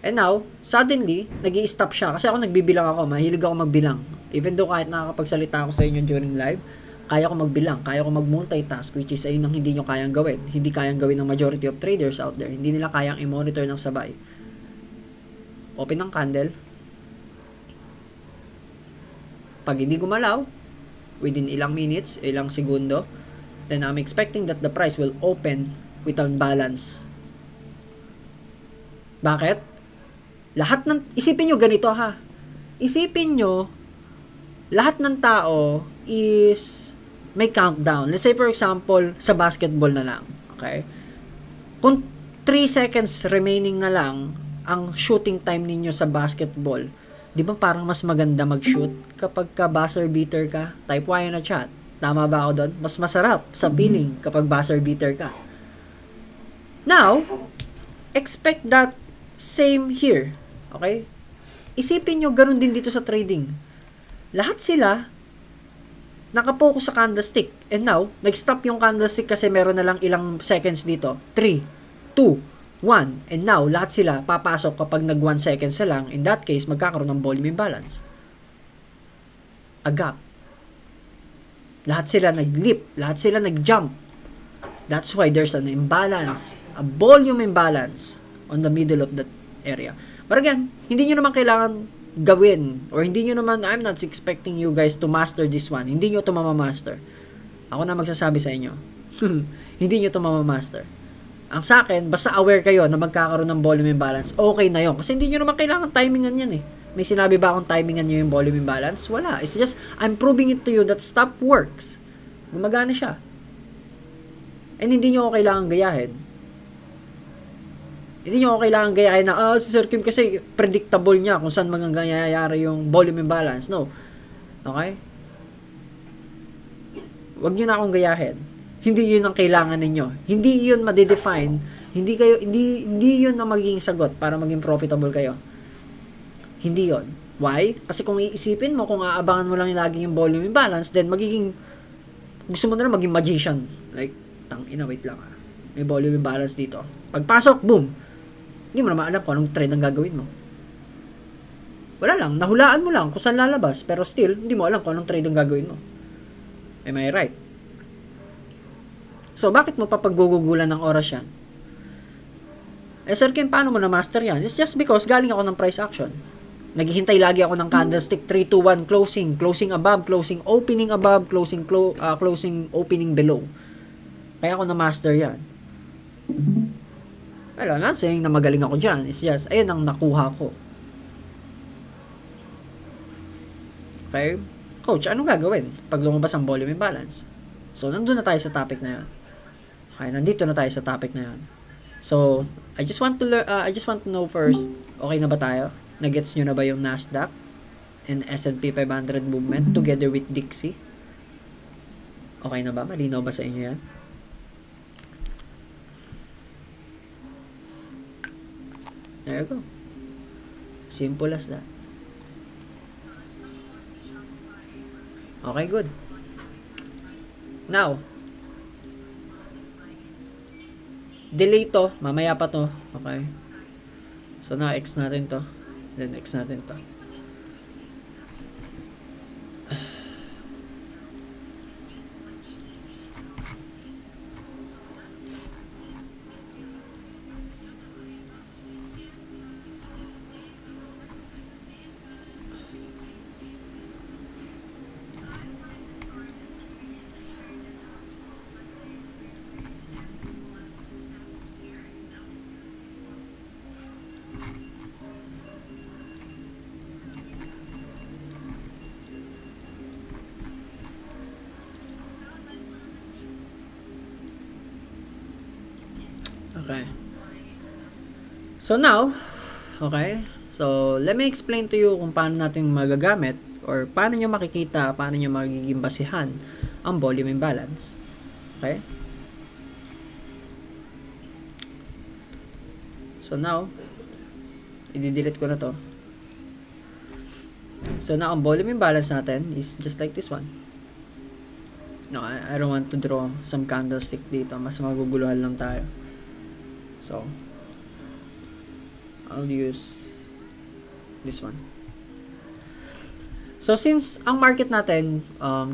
And now, suddenly, nag-i-stop siya. Kasi ako nagbibilang ako, mahilig ako magbilang. Even though kahit nakakapagsalita ako sa inyo during live, kaya ko magbilang, kaya ko mag-multitask, which is ayun ang hindi nyo kayang gawin. Hindi kayang gawin ng majority of traders out there. Hindi nila kayang i-monitor ng sabay. Open ng candle. Pag hindi gumalaw, within ilang minutes, ilang segundo, then I'm expecting that the price will open without balance. Bakit? Lahat ng, isipin nyo ganito ha. Isipin nyo, lahat ng tao is may countdown. Let's say for example, sa basketball na lang. Okay? Kung 3 seconds remaining na lang ang shooting time ninyo sa basketball, di ba parang mas maganda mag-shoot kapag ka buzzer beater ka? Type Y na chat. Tama ba ako doon? Mas masarap sa feeling kapag buzzer beater ka. Now, expect that same here. Okay? Isipin nyo, ganun din dito sa trading. Lahat sila nakapokus sa candlestick. And now, nag-stop yung candlestick kasi meron na lang ilang seconds dito. 3, 2, 1. And now, lahat sila papasok kapag nag 1 seconds na lang. In that case, magkakaroon ng volume imbalance. A gap. Lahat sila nag-leap. Lahat sila nag-jump. That's why there's an imbalance. A volume imbalance on the middle of that area. But again, hindi nyo naman kailangan gawin or hindi nyo naman, I'm not expecting you guys to master this one. Hindi nyo ito mamamaster. Ako na magsasabi sa inyo. Hindi nyo ito mamamaster. Ang sa akin, basta aware kayo na magkakaroon ng volume imbalance, okay na yun. Kasi hindi nyo naman kailangan timingan yan eh. May sinabi ba akong timingan nyo yung volume imbalance? Wala. It's just, I'm proving it to you that stop works. Gumagana siya. And hindi nyo ako kailangan gayahin. Hindi nyo ako kailangan gayahin na, si Sir Kim kasi predictable niya kung saan mangyayari yung volume imbalance. No. Okay? Huwag nyo na akong gayahin. Hindi yun ang kailangan ninyo. Hindi yun madedefine. Hindi kayo, hindi yun ang magiging sagot para maging profitable kayo. Hindi yun. Why? Kasi kung iisipin mo, kung aabangan mo lang yung laging yung volume imbalance, then magiging, gusto mo na lang maging magician. Like, tangina, wait lang may volume imbalance dito. Pagpasok, boom! Hindi mo naman alam kung anong trade ang gagawin mo. Wala lang. Nahulaan mo lang kung saan lalabas. Pero still, hindi mo alam kung anong trade ang gagawin mo. Am I right? So, bakit mo papaggugugulan ng oras yan? Eh, Sir Kim, paano mo na-master yan? It's just because galing ako ng price action. Naghihintay lagi ako ng candlestick. 3, 2, 1, closing. Closing above, closing opening above, closing opening below. Kaya ako na-master yan. Well, I'm not saying na magaling ako dyan. It's just, ayun ang nakuha ko. Okay? Coach, anong gagawin pag lumabas ang volume imbalance? So, nandun na tayo sa topic na yun. Okay, nandito na tayo sa topic na yun. So, I just want to know first, okay na ba tayo? Nagets nyo na ba yung Nasdaq and S&P 500 movement together with Dixie? Okay na ba? Malinaw ba sa inyo yan? There you go. Simple as that. Okay, good. Now, delay to. Mamaya pa to. Okay. So, na-X natin to. Then, X natin to. Okay. So now, okay, so let me explain to you kung paano natin magagamit or paano nyo makikita, paano nyo magiging basihan ang volume imbalance. Okay? So now, i-delete ko na to. So now, ang volume imbalance natin is just like this one. No, I don't want to draw some candlestick dito. Mas maguguluhan lang tayo. So, I'll use this one. So, since ang market natin,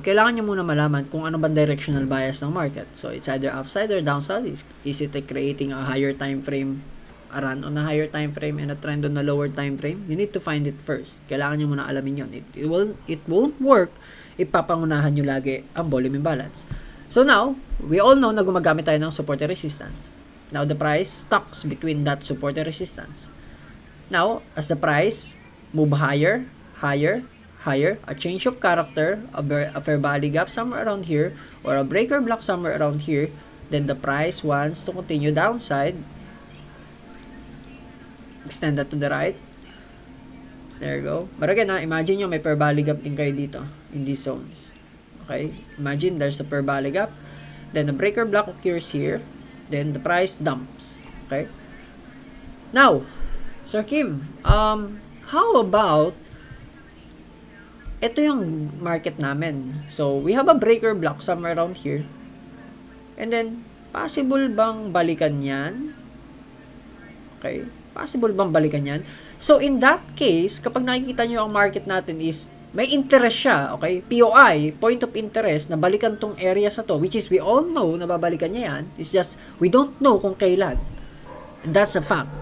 kailangan nyo muna malaman kung ano ba directional bias ng market. So, it's either upside or downside. Is it creating a higher time frame, a run on a higher time frame, and a trend on a lower time frame? You need to find it first. Kailangan nyo muna alamin yun. It won't work if papangunahan nyo lagi ang volume imbalance. So, now, we all know na gumagamit tayo ng support and resistance. Now, the price stocks between that support and resistance. Now, as the price move higher, higher, higher, a change of character, a fair value gap somewhere around here, or a breaker block somewhere around here, then the price wants to continue downside. Extend that to the right. There you go. But again, imagine nyo may fair value gap din kayo dito, in these zones. Okay? Imagine there's a fair value gap. Then the breaker block occurs here. Then, the price dumps. Okay? Now, Sir Kim, how about ito yung market namin. So, we have a breaker block somewhere around here. And then, possible bang balikan yan? Okay? Possible bang balikan yan? So, in that case, kapag nakikita nyo ang market natin is may interest siya, okay? POI, point of interest, na balikan tong area sa to, which is we all know na babalikan niya yan. It's just, we don't know kung kailan. And that's a fact.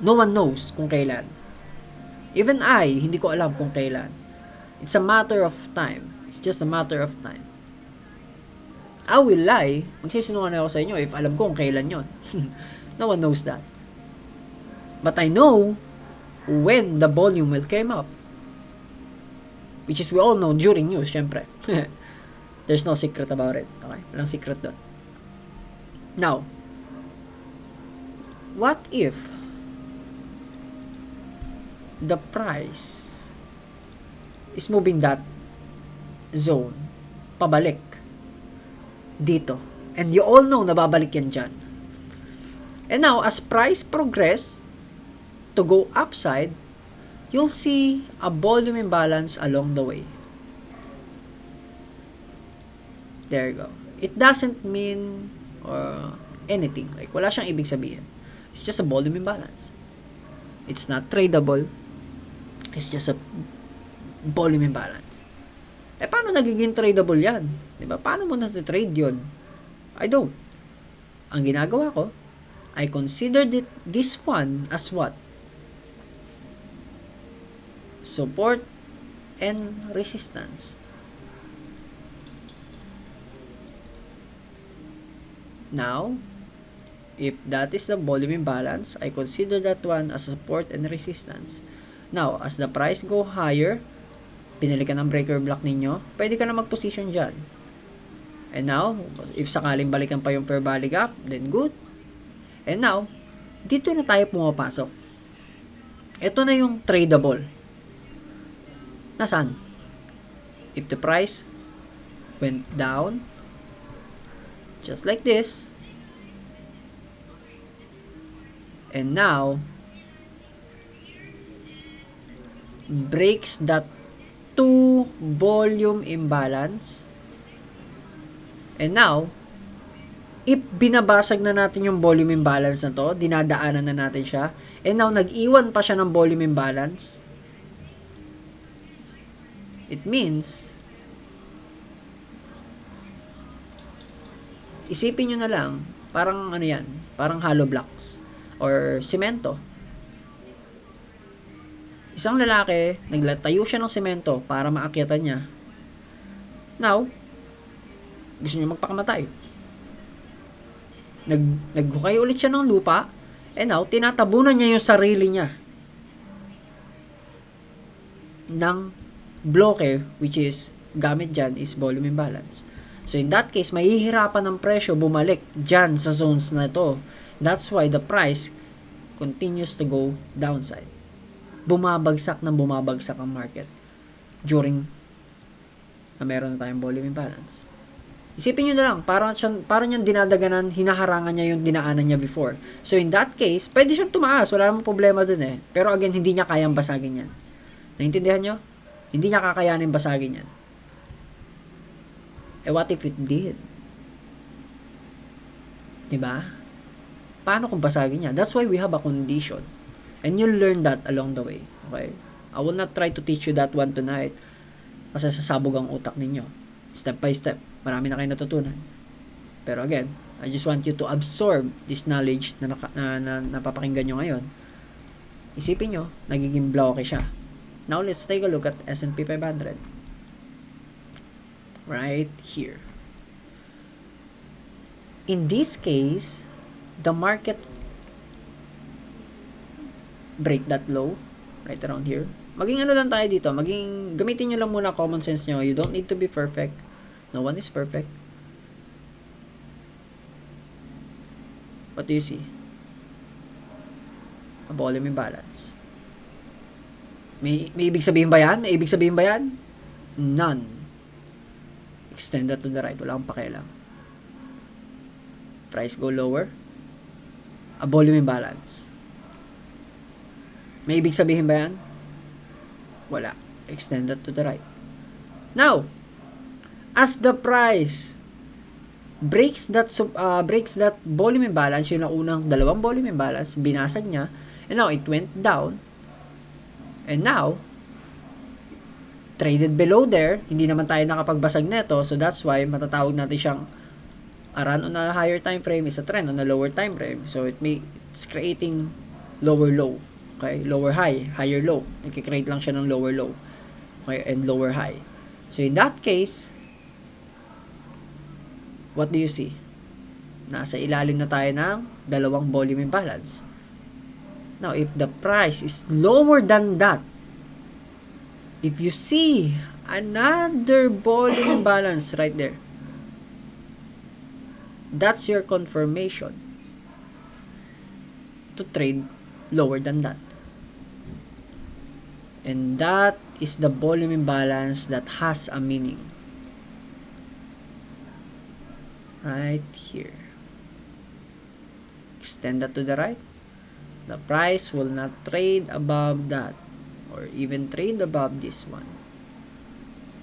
No one knows kung kailan. Even I, hindi ko alam kung kailan. It's a matter of time. It's just a matter of time. I will lie. Magsisinungaling ako sa inyo if alam ko kung kailan yon. No one knows that. But I know when the volume will come up. Which is we all know during news, syempre. There's no secret about it. Okay? Walang secret doon. Now, what if the price is moving that zone pabalik dito? And you all know na babalik yan dyan. And now, as price progress to go upside, you'll see a volume imbalance along the way. There you go. It doesn't mean anything. Like, wala siyang ibig sabihin. It's just a volume imbalance. It's not tradable. It's just a volume imbalance. Eh, paano nagiging tradable yan? Diba? Paano mo natitrade yun? I don't. Ang ginagawa ko, I considered it, this one as what? Support and resistance. Now, if that is the volume imbalance, I consider that one as support and resistance. Now, as the price go higher, binili ka ng breaker block ninyo, pwede ka na mag-position dyan. And now, if sakaling balikan pa yung pair balik up, then good. And now, dito na tayo pumapasok. Ito na yung tradable. Nasaan? If the price went down, just like this. And now, breaks that 2 volume imbalance. And now, if binabasag na natin yung volume imbalance na to, dinadaanan na natin siya, and now nag-iwan pa siya ng volume imbalance, it means, isipin nyo na lang, parang ano yan, parang hollow blocks, or semento. Isang lalaki, naglatayo siya ng semento para maakyatan niya. Now, gusto niya magpakamatay. Naghukay ulit siya ng lupa, and now, tinatabunan niya yung sarili niya ng bloke, which is, gamit dyan is volume imbalance. So, in that case, mahihirapan ng presyo bumalik dyan sa zones na ito. That's why the price continues to go downside. Bumabagsak ng bumabagsak ang market during na meron na tayong volume imbalance. Isipin nyo na lang, parang niyang dinadaganan, hinaharangan niya yung dinaanan niya before. So, in that case, pwede siyang tumaas. Wala namang problema dun eh. Pero again, hindi niya kayang basagin yan. Naintindihan nyo? Hindi niya kakayanin basagin yan. Eh, what if it did? Diba? Paano kung basagin niya? That's why we have a condition. And you'll learn that along the way. Okay? I will not try to teach you that one tonight kasi sasabog ang utak ninyo. Step by step. Marami na kayo natutunan. Pero again, I just want you to absorb this knowledge na napapakinggan nyo ngayon. Isipin nyo, nagiging bloke siya. Now, let's take a look at S&P 500. Right here. In this case, the market break that low right around here. Maging ano lang tayo dito. Maging, gamitin nyo lang muna common sense nyo. You don't need to be perfect. No one is perfect. What do you see? A volume imbalance. May ibig sabihin ba yan? May ibig sabihin ba yan? None. Extend that to the right. Wala akong pakialam. Price go lower. A volume imbalance. May ibig sabihin ba yan? Wala. Extend that to the right. Now, as the price breaks that volume imbalance, yung naunang dalawang volume imbalance, binasag niya, and now it went down, and now, traded below there, hindi naman tayo nakapagbasag neto, so that's why matatawag natin siyang a run on a higher time frame is a trend on a lower time frame, so it's creating lower low, okay, lower high, higher low, nagkikreate lang siya ng lower low, okay, and lower high. So in that case, what do you see? Nasa ilalim na tayo ng dalawang volume imbalance. Now, if the price is lower than that, if you see another volume imbalance right there, that's your confirmation to trade lower than that. And that is the volume imbalance that has a meaning. Right here. Extend that to the right. The price will not trade above that or even trade above this one.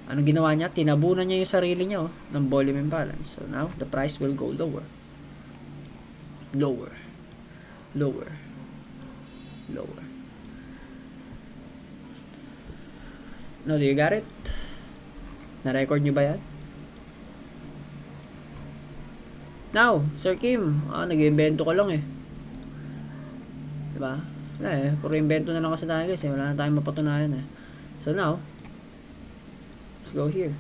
Anong ginawa niya? Tinabunan niya yung sarili niya ng volume imbalance. So now, the price will go lower. Lower. Lower. Lower. Now, do you got it? Na-record nyo ba yan? Now, Sir Kim, nag-iimbento ka lang eh. Diba? Wala eh. Puro imbento na lang kasi tayo guys eh. Wala na tayong mapatunayan eh. So now, let's go here.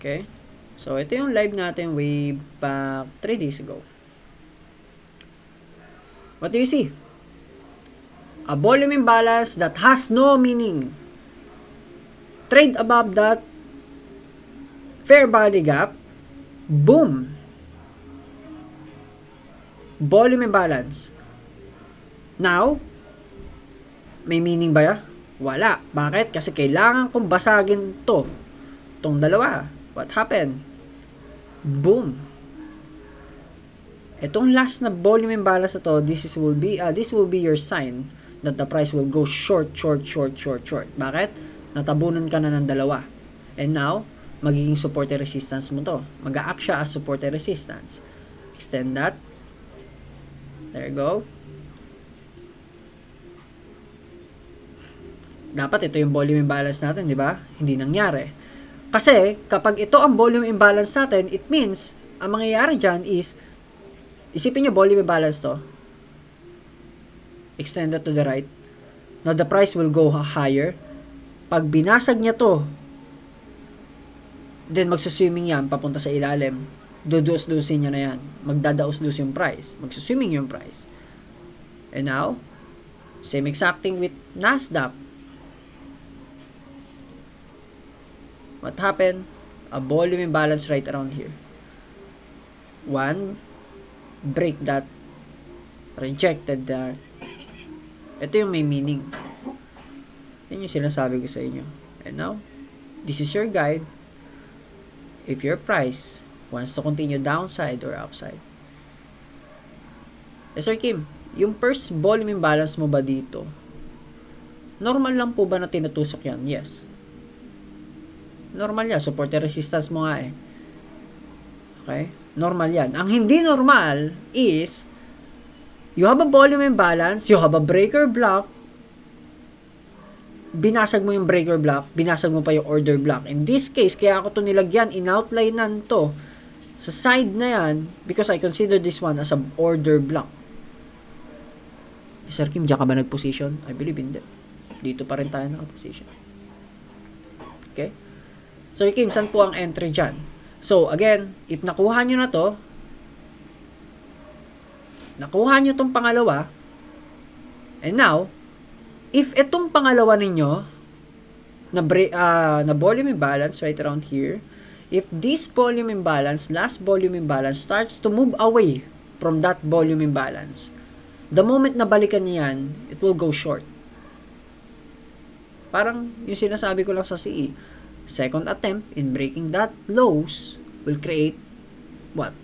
Okay. So, ito yung live natin way back 3 days ago. What do you see? A volume imbalance that has no meaning. Trade above that fair value gap. Boom! Volume imbalance. Now, may meaning ba ya? Wala. Bakit? Kasi kailangan kong basagin to. Itong dalawa. What happened? Boom! Itong last na volume imbalance na to, this will be your sign that the price will go short. Bakit? Natabunan ka na ng dalawa. And now, magiging support and resistance mo to. Mag-a-act siya as support and resistance. Extend that. There you go. Dapat ito yung volume imbalance natin, di ba? Hindi nangyari. Kasi, kapag ito ang volume imbalance natin, it means, ang mangyayari dyan is, isipin nyo volume imbalance to. Extend that to the right. Now, the price will go higher. Pag binasag niya to, then magsuswimming yan papunta sa ilalim. Duduos-dusin niya na yan. Magdadaos-dus yung price. Magsuswimming yung price. And now, same exact thing with Nasdaq. What happened? A volume imbalance right around here. One, break that, rejected that. Ito yung may meaning. Yan yung sinasabi ko sa inyo. And now, this is your guide. If your price wants to continue downside or upside. Yes, Sir Kim, yung first volume imbalance mo ba dito? Normal lang po ba na tinatusok yan? Yes. Normal yan. Support and resistance mo nga eh. Okay? Normal yan. Ang hindi normal is you have a volume imbalance, you have a breaker block, binasag mo yung breaker block, binasag mo pa yung order block. In this case, kaya ako to nilagyan, in-outlinean to sa side na yan because I consider this one as an order block. Sir Kim, diyan ka ba nag-position? I believe hindi. Dito pa rin tayo naka-position. Okay? So, Kim, saan po ang entry dyan? So, again, if nakuha nyo na to, nakuha nyo tong pangalawa, and now, if itong pangalawa ninyo na volume imbalance right around here, if this volume imbalance, last volume imbalance starts to move away from that volume imbalance, the moment na balikan niya yan, it will go short. Parang yung sinasabi ko lang sa CE, second attempt in breaking that lows will create what?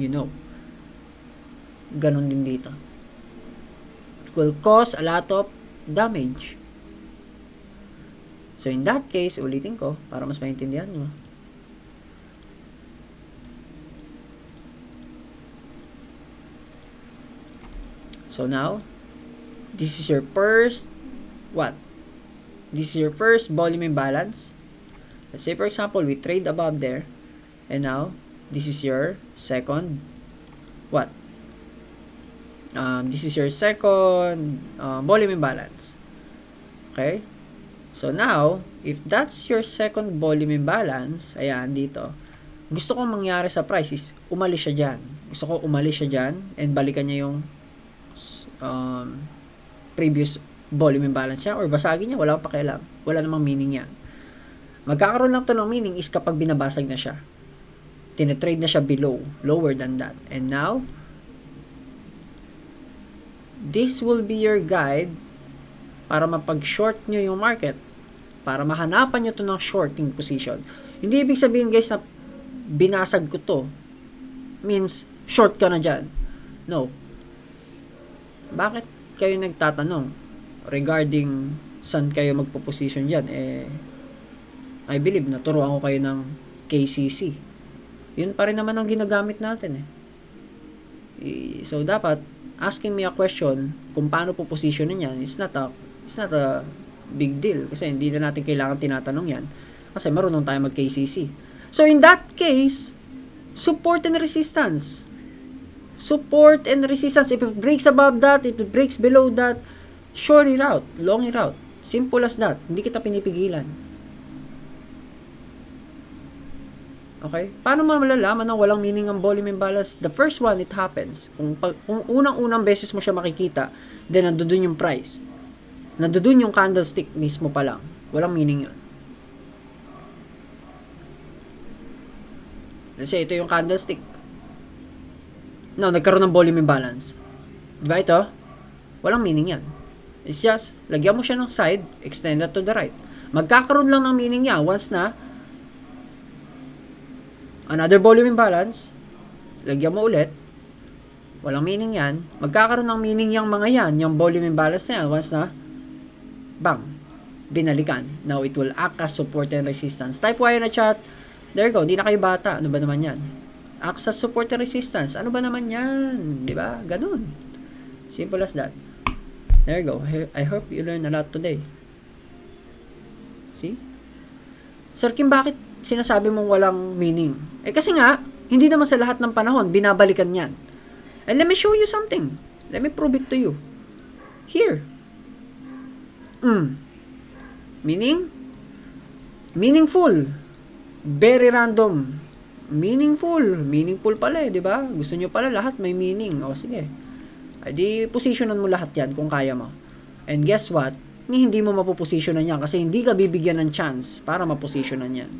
You know. Ganon din dito. Will cause a lot of damage. So, in that case, ulitin ko para mas maintindihan nyo. So, now, this is your first, what? This is your first volume imbalance. Let's say, for example, we trade above there. And now, this is your second, what? This is your second volume imbalance. Okay? So now, if that's your second volume imbalance, ayan, dito, gusto kong mangyari sa price is umalis siya dyan. Gusto ko umalis siya dyan and balikan niya yung previous volume imbalance niya or basagin niya, wala akong pakialam. Wala namang meaning yan. Magkakaroon lang to ng meaning is kapag binabasag na siya. Tinetrade na siya below, lower than that. And now, this will be your guide para mapag-short nyo yung market. Para mahanapan nyo ito ng shorting position. Hindi ibig sabihin guys na binasag ko to means short ka na dyan. No. Bakit kayo nagtatanong regarding saan kayo magpo-position dyan? Eh, I believe naturuan ko kayo ng KCC. Yun pa rin naman ang ginagamit natin eh. So, dapat asking me a question kung paano po positionin yan, it's not a big deal kasi hindi na natin kailangan tinatanong yan kasi marunong tayo mag KCC. So in that case, support and resistance, if it breaks above that, if it breaks below that, short it out, long it out, simple as that. Hindi kita pinipigilan. Okay? Paano malalaman na walang meaning ang volume imbalance? The first one, it happens. Kung unang-unang beses mo siya makikita, then nandoon yung price. Nandoon yung candlestick mismo pa lang. Walang meaning yun. Let's say, ito yung candlestick. No, nagkaroon ng volume imbalance. Diba ito? Walang meaning yan. It's just, lagyan mo siya ng side, extend that to the right. Magkakaroon lang ng meaning niya once na another volume imbalance, lagyan mo ulit, walang meaning yan. Magkakaroon ng meaning yung mga yan, yung volume imbalance na yan, once na bang, binalikan. Now, it will act as support and resistance. Type Y na chat. There you go, hindi na kayo bata. Ano ba naman yan? Act as support and resistance. Ano ba naman yan? Diba? Ganun. Simple as that. There you go. I hope you learned a lot today. See? Sir Kim, bakit sinasabi mong walang meaning? Eh kasi nga, hindi naman sa lahat ng panahon binabalikan yan. And let me show you something. Let me prove it to you. Here. Meaning? Meaningful. Very random. Meaningful. Meaningful pala eh, di ba? Gusto nyo pala lahat may meaning. O sige. Di positionan mo lahat yan kung kaya mo. And guess what? Hindi mo mapopositionan yan kasi hindi ka bibigyan ng chance para mapositionan yan.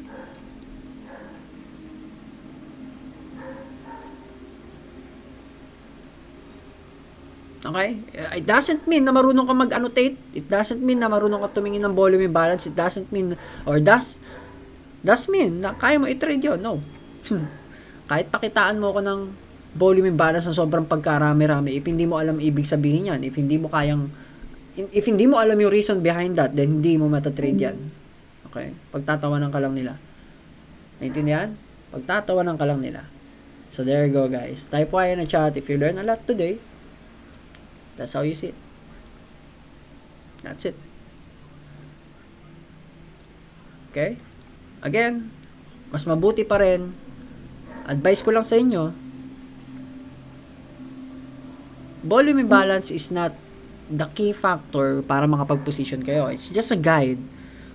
Okay? It doesn't mean na marunong ka mag-annotate. It doesn't mean na marunong ka tumingin ng volume imbalance. It doesn't mean, or does mean na kaya mo i-trade yun. No. Kahit pakitaan mo ko ng volume imbalance na sobrang pagkarami-rami, if hindi mo alam ibig sabihin yan, if hindi mo kayang, if hindi mo alam yung reason behind that, then hindi mo matatrade yan. Okay? Pagtatawanan ka lang nila. Naintindihan? Pagtatawanan ka lang nila. So there you go, guys. Type Y in the chat if you learn a lot today. That's how you see it. That's it. Okay? Again, mas mabuti pa rin, advice ko lang sa inyo, volume imbalance is not the key factor para makapag-position kayo. It's just a guide.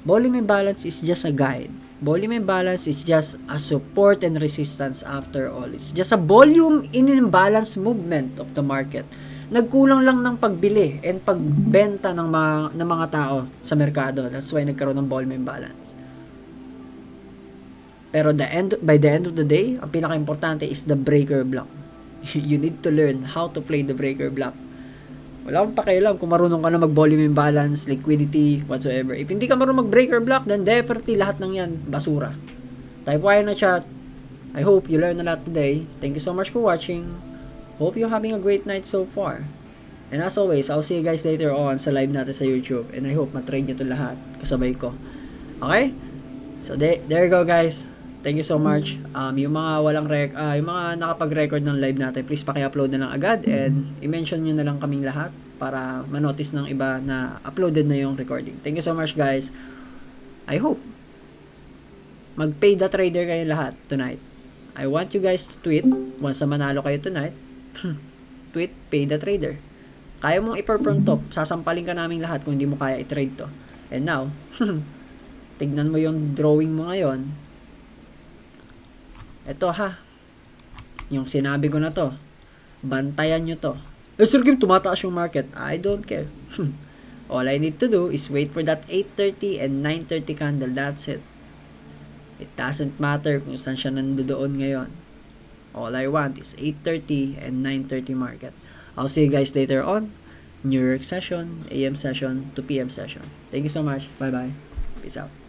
Volume imbalance is just a guide. Volume imbalance is just a support and resistance after all. It's just a volume in imbalance movement of the market. Nagkulang lang ng pagbili and pagbenta ng mga tao sa merkado. That's why nagkaroon ng volume imbalance. Pero by the end of the day, ang pinaka-importante is the breaker block. You need to learn how to play the breaker block. Wala akong pakialam kung marunong ka na mag-volume imbalance, liquidity, whatsoever. If hindi ka marunong mag-breaker block, then definitely lahat ng yan, basura. Type Y na chat. I hope you learned a lot today. Thank you so much for watching. Hope you're having a great night so far. And as always, I'll see you guys later on sa live natin sa YouTube. And I hope matrade nyo to lahat. Kasabay ko. Okay? So there you go, guys. Thank you so much. Yung mga walang yung mga nakapag-record ng live natin, please paki-upload na lang agad and i-mention niyo na lang kaming lahat para ma-notice ng iba na uploaded na yung recording. Thank you so much, guys. I hope mag-pay the trader kayo lahat tonight. I want you guys to tweet once na manalo kayo tonight. Tweet pay the trader. Kaya mong i-perform to. Sasampalin ka namin lahat kung hindi mo kaya i-trade to. And now, tignan mo yung drawing mo ngayon. Eto ha, yung sinabi ko na to, bantayan nyo to. Eh, Sir Kim, tumataas yung market. I don't care. All I need to do is wait for that 8:30 and 9:30 candle. That's it. It doesn't matter kung saan siya nandoon ngayon. All I want is 8:30 and 9:30 market. I'll see you guys later on. New York session, AM session, to PM session. Thank you so much. Bye-bye. Peace out.